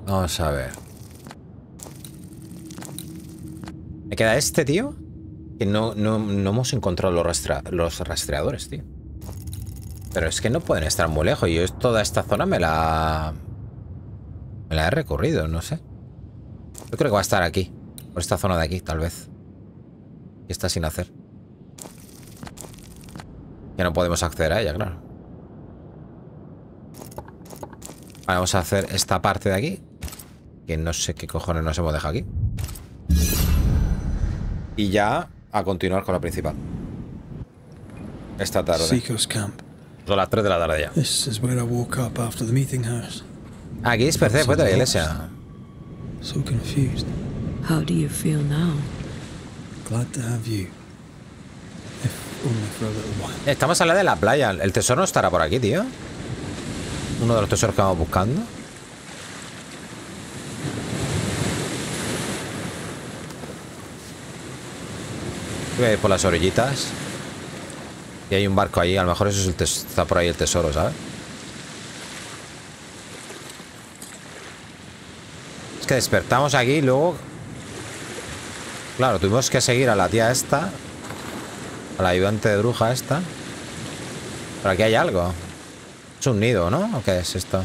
Vamos a ver. Me queda este, tío. Que no, no, no hemos encontrado los, rastra los rastreadores, tío. Pero es que no pueden estar muy lejos. Yo toda esta zona me la... Me la he recorrido, no sé. Yo creo que va a estar aquí. Por esta zona de aquí, tal vez. Y está sin hacer. Ya no podemos acceder a ella, claro. Vale, vamos a hacer esta parte de aquí. Que no sé qué cojones nos hemos dejado aquí. Y ya a continuar con la principal. Esta tarde. Son las tres de la tarde ya. Aquí desperté después de la iglesia. So confused. How do you feel now? Glad to have you. Estamos a la de la playa. El tesoro estará por aquí, tío. Uno de los tesoros que vamos buscando. Voy a ir por las orillitas. Y hay un barco ahí. A lo mejor eso es el tesoro. Está por ahí el tesoro, ¿sabes? Es que despertamos aquí y luego... Claro, tuvimos que seguir a la tía esta... A la ayudante de bruja esta. Pero aquí hay algo. Es un nido, ¿no? ¿O qué es esto?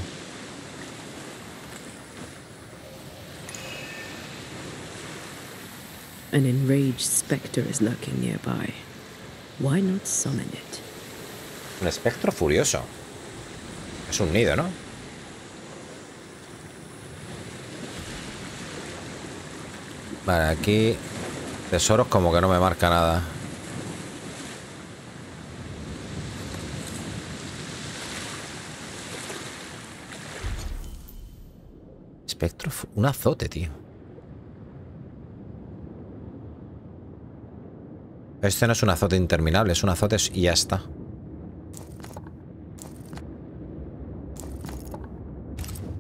An enraged spectre is lurking nearby. Why not summon it? Un espectro furioso. Es un nido, ¿no? Vale, aquí tesoros como que no me marca nada. Espectro, un azote, tío. Este no es un azote interminable, es un azote y ya está.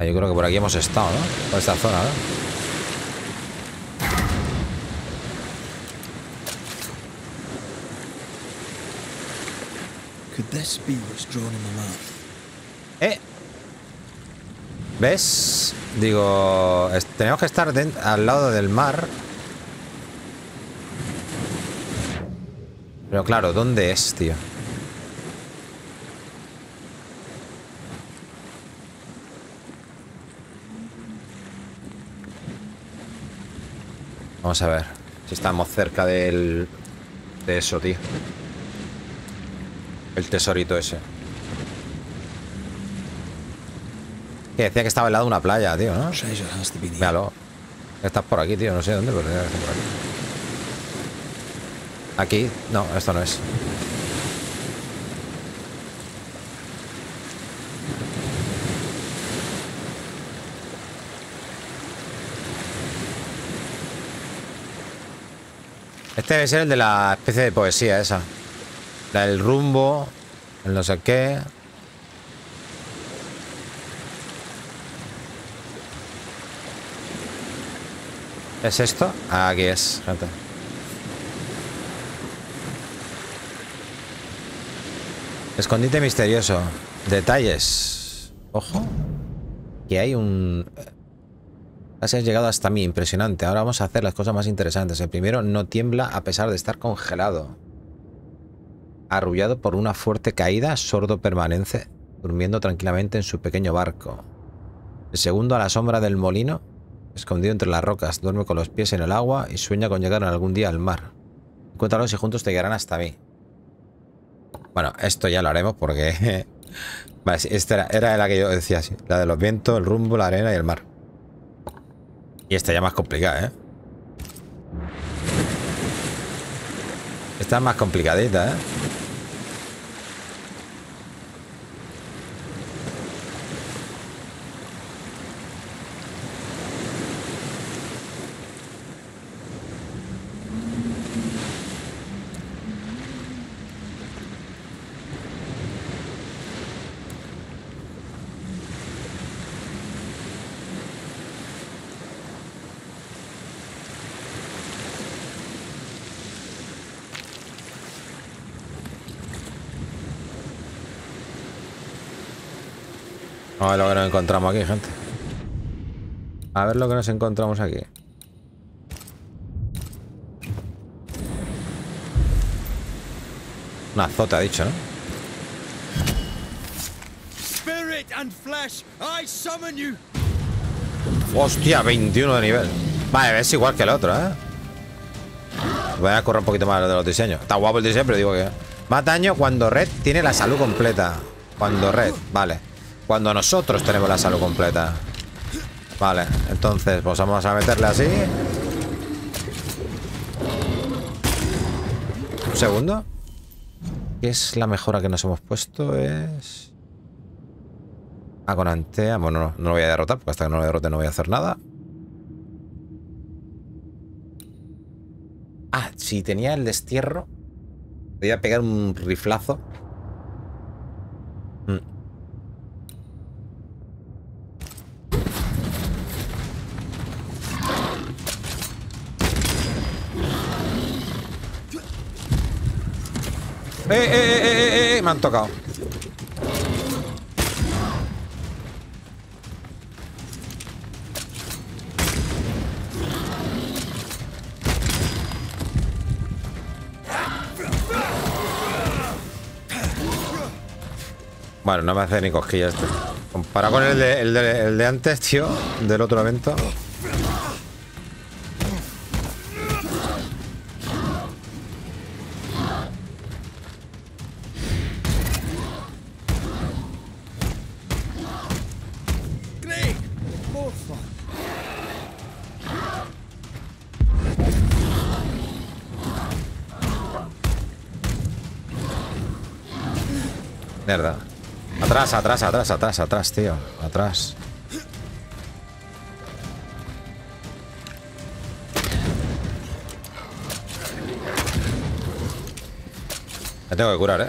Yo creo que por aquí hemos estado, ¿no? Por esta zona, ¿no? Eh. ¿Ves? Digo, tenemos que estar de, al lado del mar. Pero claro, ¿dónde es, tío? Vamos a ver si estamos cerca del... de eso, tío. El tesorito ese. Que decía que estaba al lado de una playa, tío, ¿no? Míralo. Estás por aquí, tío. No sé dónde, pero estás por aquí. Aquí. No, esto no es. Este debe ser el de la especie de poesía esa. La del rumbo, el no sé qué. ¿Es esto? Ah, aquí es, gente. Escondite misterioso. Detalles. Ojo. Que hay un... Has llegado hasta mí, impresionante. Ahora vamos a hacer las cosas más interesantes. El primero no tiembla a pesar de estar congelado. Arrullado por una fuerte caída, sordo permanece, durmiendo tranquilamente en su pequeño barco. El segundo, a la sombra del molino, escondido entre las rocas, duerme con los pies en el agua y sueña con llegar algún día al mar. Encuéntralos y juntos te llegarán hasta mí. Bueno, esto ya lo haremos porque... Vale, esta era, era la que yo decía, sí. La de los vientos, el rumbo, la arena y el mar. Y esta ya más complicada, ¿eh? Esta es más complicadita, ¿eh? A ver lo que nos encontramos aquí, gente. A ver lo que nos encontramos aquí. Un azote, ha dicho, ¿no? Hostia, veintiuno de nivel. Vale, es igual que el otro, ¿eh? Voy a correr un poquito más de los diseños. Está guapo el diseño, pero digo que... Más daño cuando Red tiene la salud completa. Cuando Red, vale. Cuando nosotros tenemos la salud completa. Vale, entonces pues vamos a meterle así. Un segundo. ¿Qué es la mejora que nos hemos puesto? Es... Ah, con Antea. Bueno, no, no lo voy a derrotar, porque hasta que no lo derrote no voy a hacer nada. Ah, si tenía el destierro, podía pegar un riflazo. Mm. Eh, eh, eh, eh, eh, me han tocado. Bueno, no me hace ni cosquillas este. Comparado con el de, el de, el de antes, tío, del otro evento. Mierda. Atrás, atrás, atrás, atrás, atrás, tío. Atrás. Me tengo que curar, eh.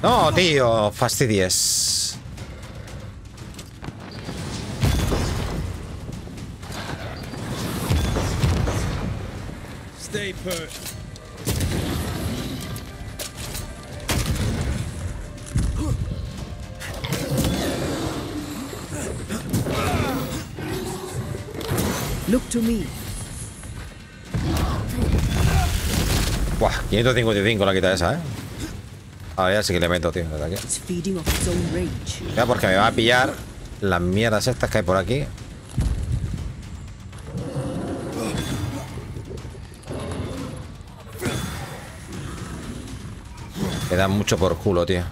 No, tío, fastidies. stay put. Look to me. Buah, quinientos cincuenta y cinco la quita esa, eh. Ahora ya sí que le meto, tío, el ataque. Ya, porque me va a pillar las mierdas estas que hay por aquí. Me dan mucho por culo, tío.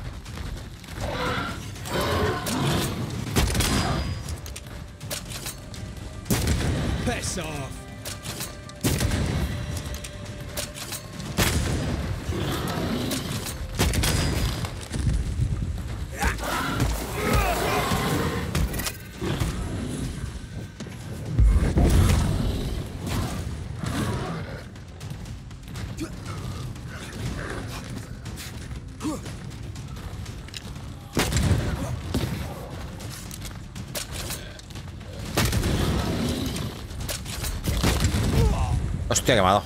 Hostia, quemado.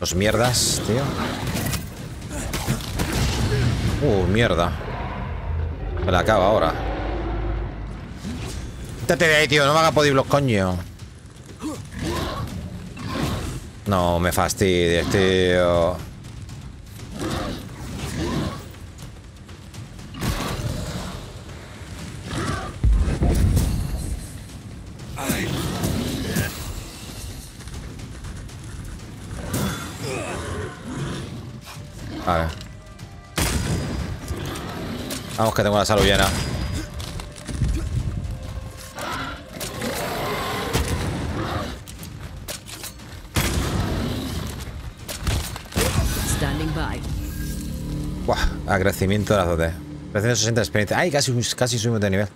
Los mierdas, tío. Uh, mierda. Me la acabo ahora. Quítate de ahí, tío. No me hagas podiblos, coño. No me fastidies, tío. A ver. Vamos, que tengo la salud llena. Crecimiento de las dos D. trescientos sesenta de experiencia. Ay, casi, casi subimos de nivel.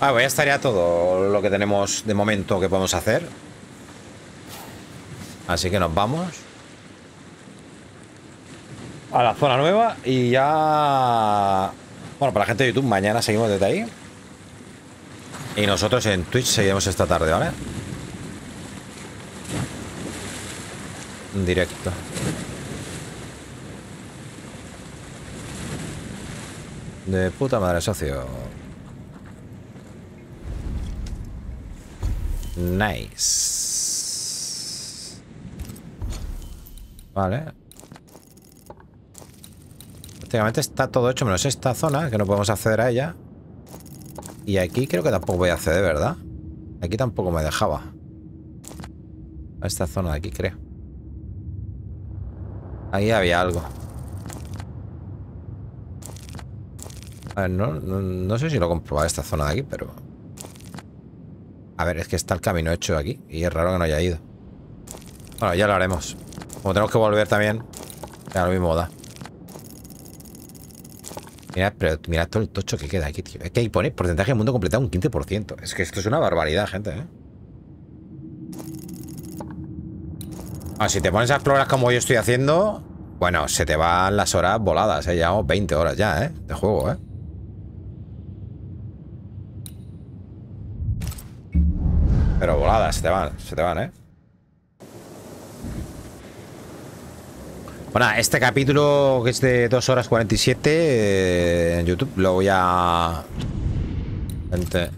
Ah, pues ya estaría todo lo que tenemos de momento que podemos hacer. Así que nos vamos a la zona nueva y ya... Bueno, para la gente de YouTube, mañana seguimos desde ahí. Y nosotros en Twitch seguimos esta tarde, ¿vale? En directo. De puta madre, socio. Nice. Vale. Prácticamente está todo hecho, menos esta zona, que no podemos acceder a ella. Y aquí creo que tampoco voy a acceder, ¿verdad? Aquí tampoco me dejaba. A esta zona de aquí, creo. Ahí había algo. A ver, no, no, no sé si lo he comprobado esta zona de aquí, pero... A ver, es que está el camino hecho aquí. Y es raro que no haya ido. Bueno, ya lo haremos. Como tenemos que volver también, ya lo mismo da. Mirad, pero mirad todo el tocho que queda aquí, tío. Es que ahí pone porcentaje de mundo completado un quince por ciento. Es que esto es una barbaridad, gente, ¿eh? Ah, si te pones a explorar como yo estoy haciendo... Bueno, se te van las horas voladas, ¿eh? Llevamos veinte horas ya, ¿eh? De juego, ¿eh? Pero voladas, se te van, se te van, ¿eh? Bueno, este capítulo que es de dos horas cuarenta y siete eh, en YouTube lo voy a... Gente.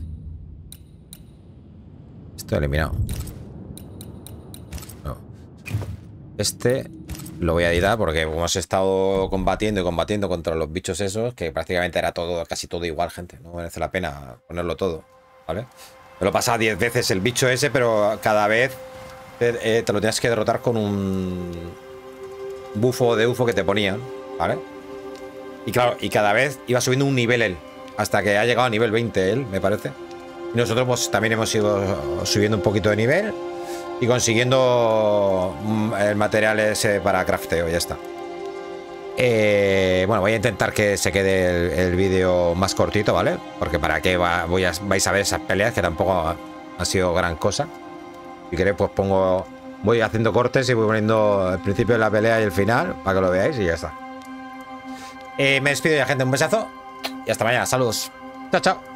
Esto eliminado. No. Este lo voy a editar porque hemos estado combatiendo y combatiendo contra los bichos esos, que prácticamente era todo, casi todo igual, gente. No merece la pena ponerlo todo, ¿vale? Me lo pasaba diez veces el bicho ese, pero cada vez te, eh, te lo tenías que derrotar con un... bufo de ufo que te ponían, ¿vale? Y claro, y cada vez iba subiendo un nivel él, hasta que ha llegado a nivel veinte él, me parece. Y nosotros pues también hemos ido subiendo un poquito de nivel y consiguiendo el material ese para crafteo, ya está. Eh, bueno, voy a intentar que se quede el, el vídeo más cortito, ¿vale? Porque para qué va, voy a, vais a ver esas peleas, que tampoco ha, ha sido gran cosa. Si queréis, pues pongo... Voy haciendo cortes y voy poniendo el principio de la pelea y el final, para que lo veáis y ya está. Eh, me despido ya, gente. Un besazo y hasta mañana. Saludos. Chao, chao.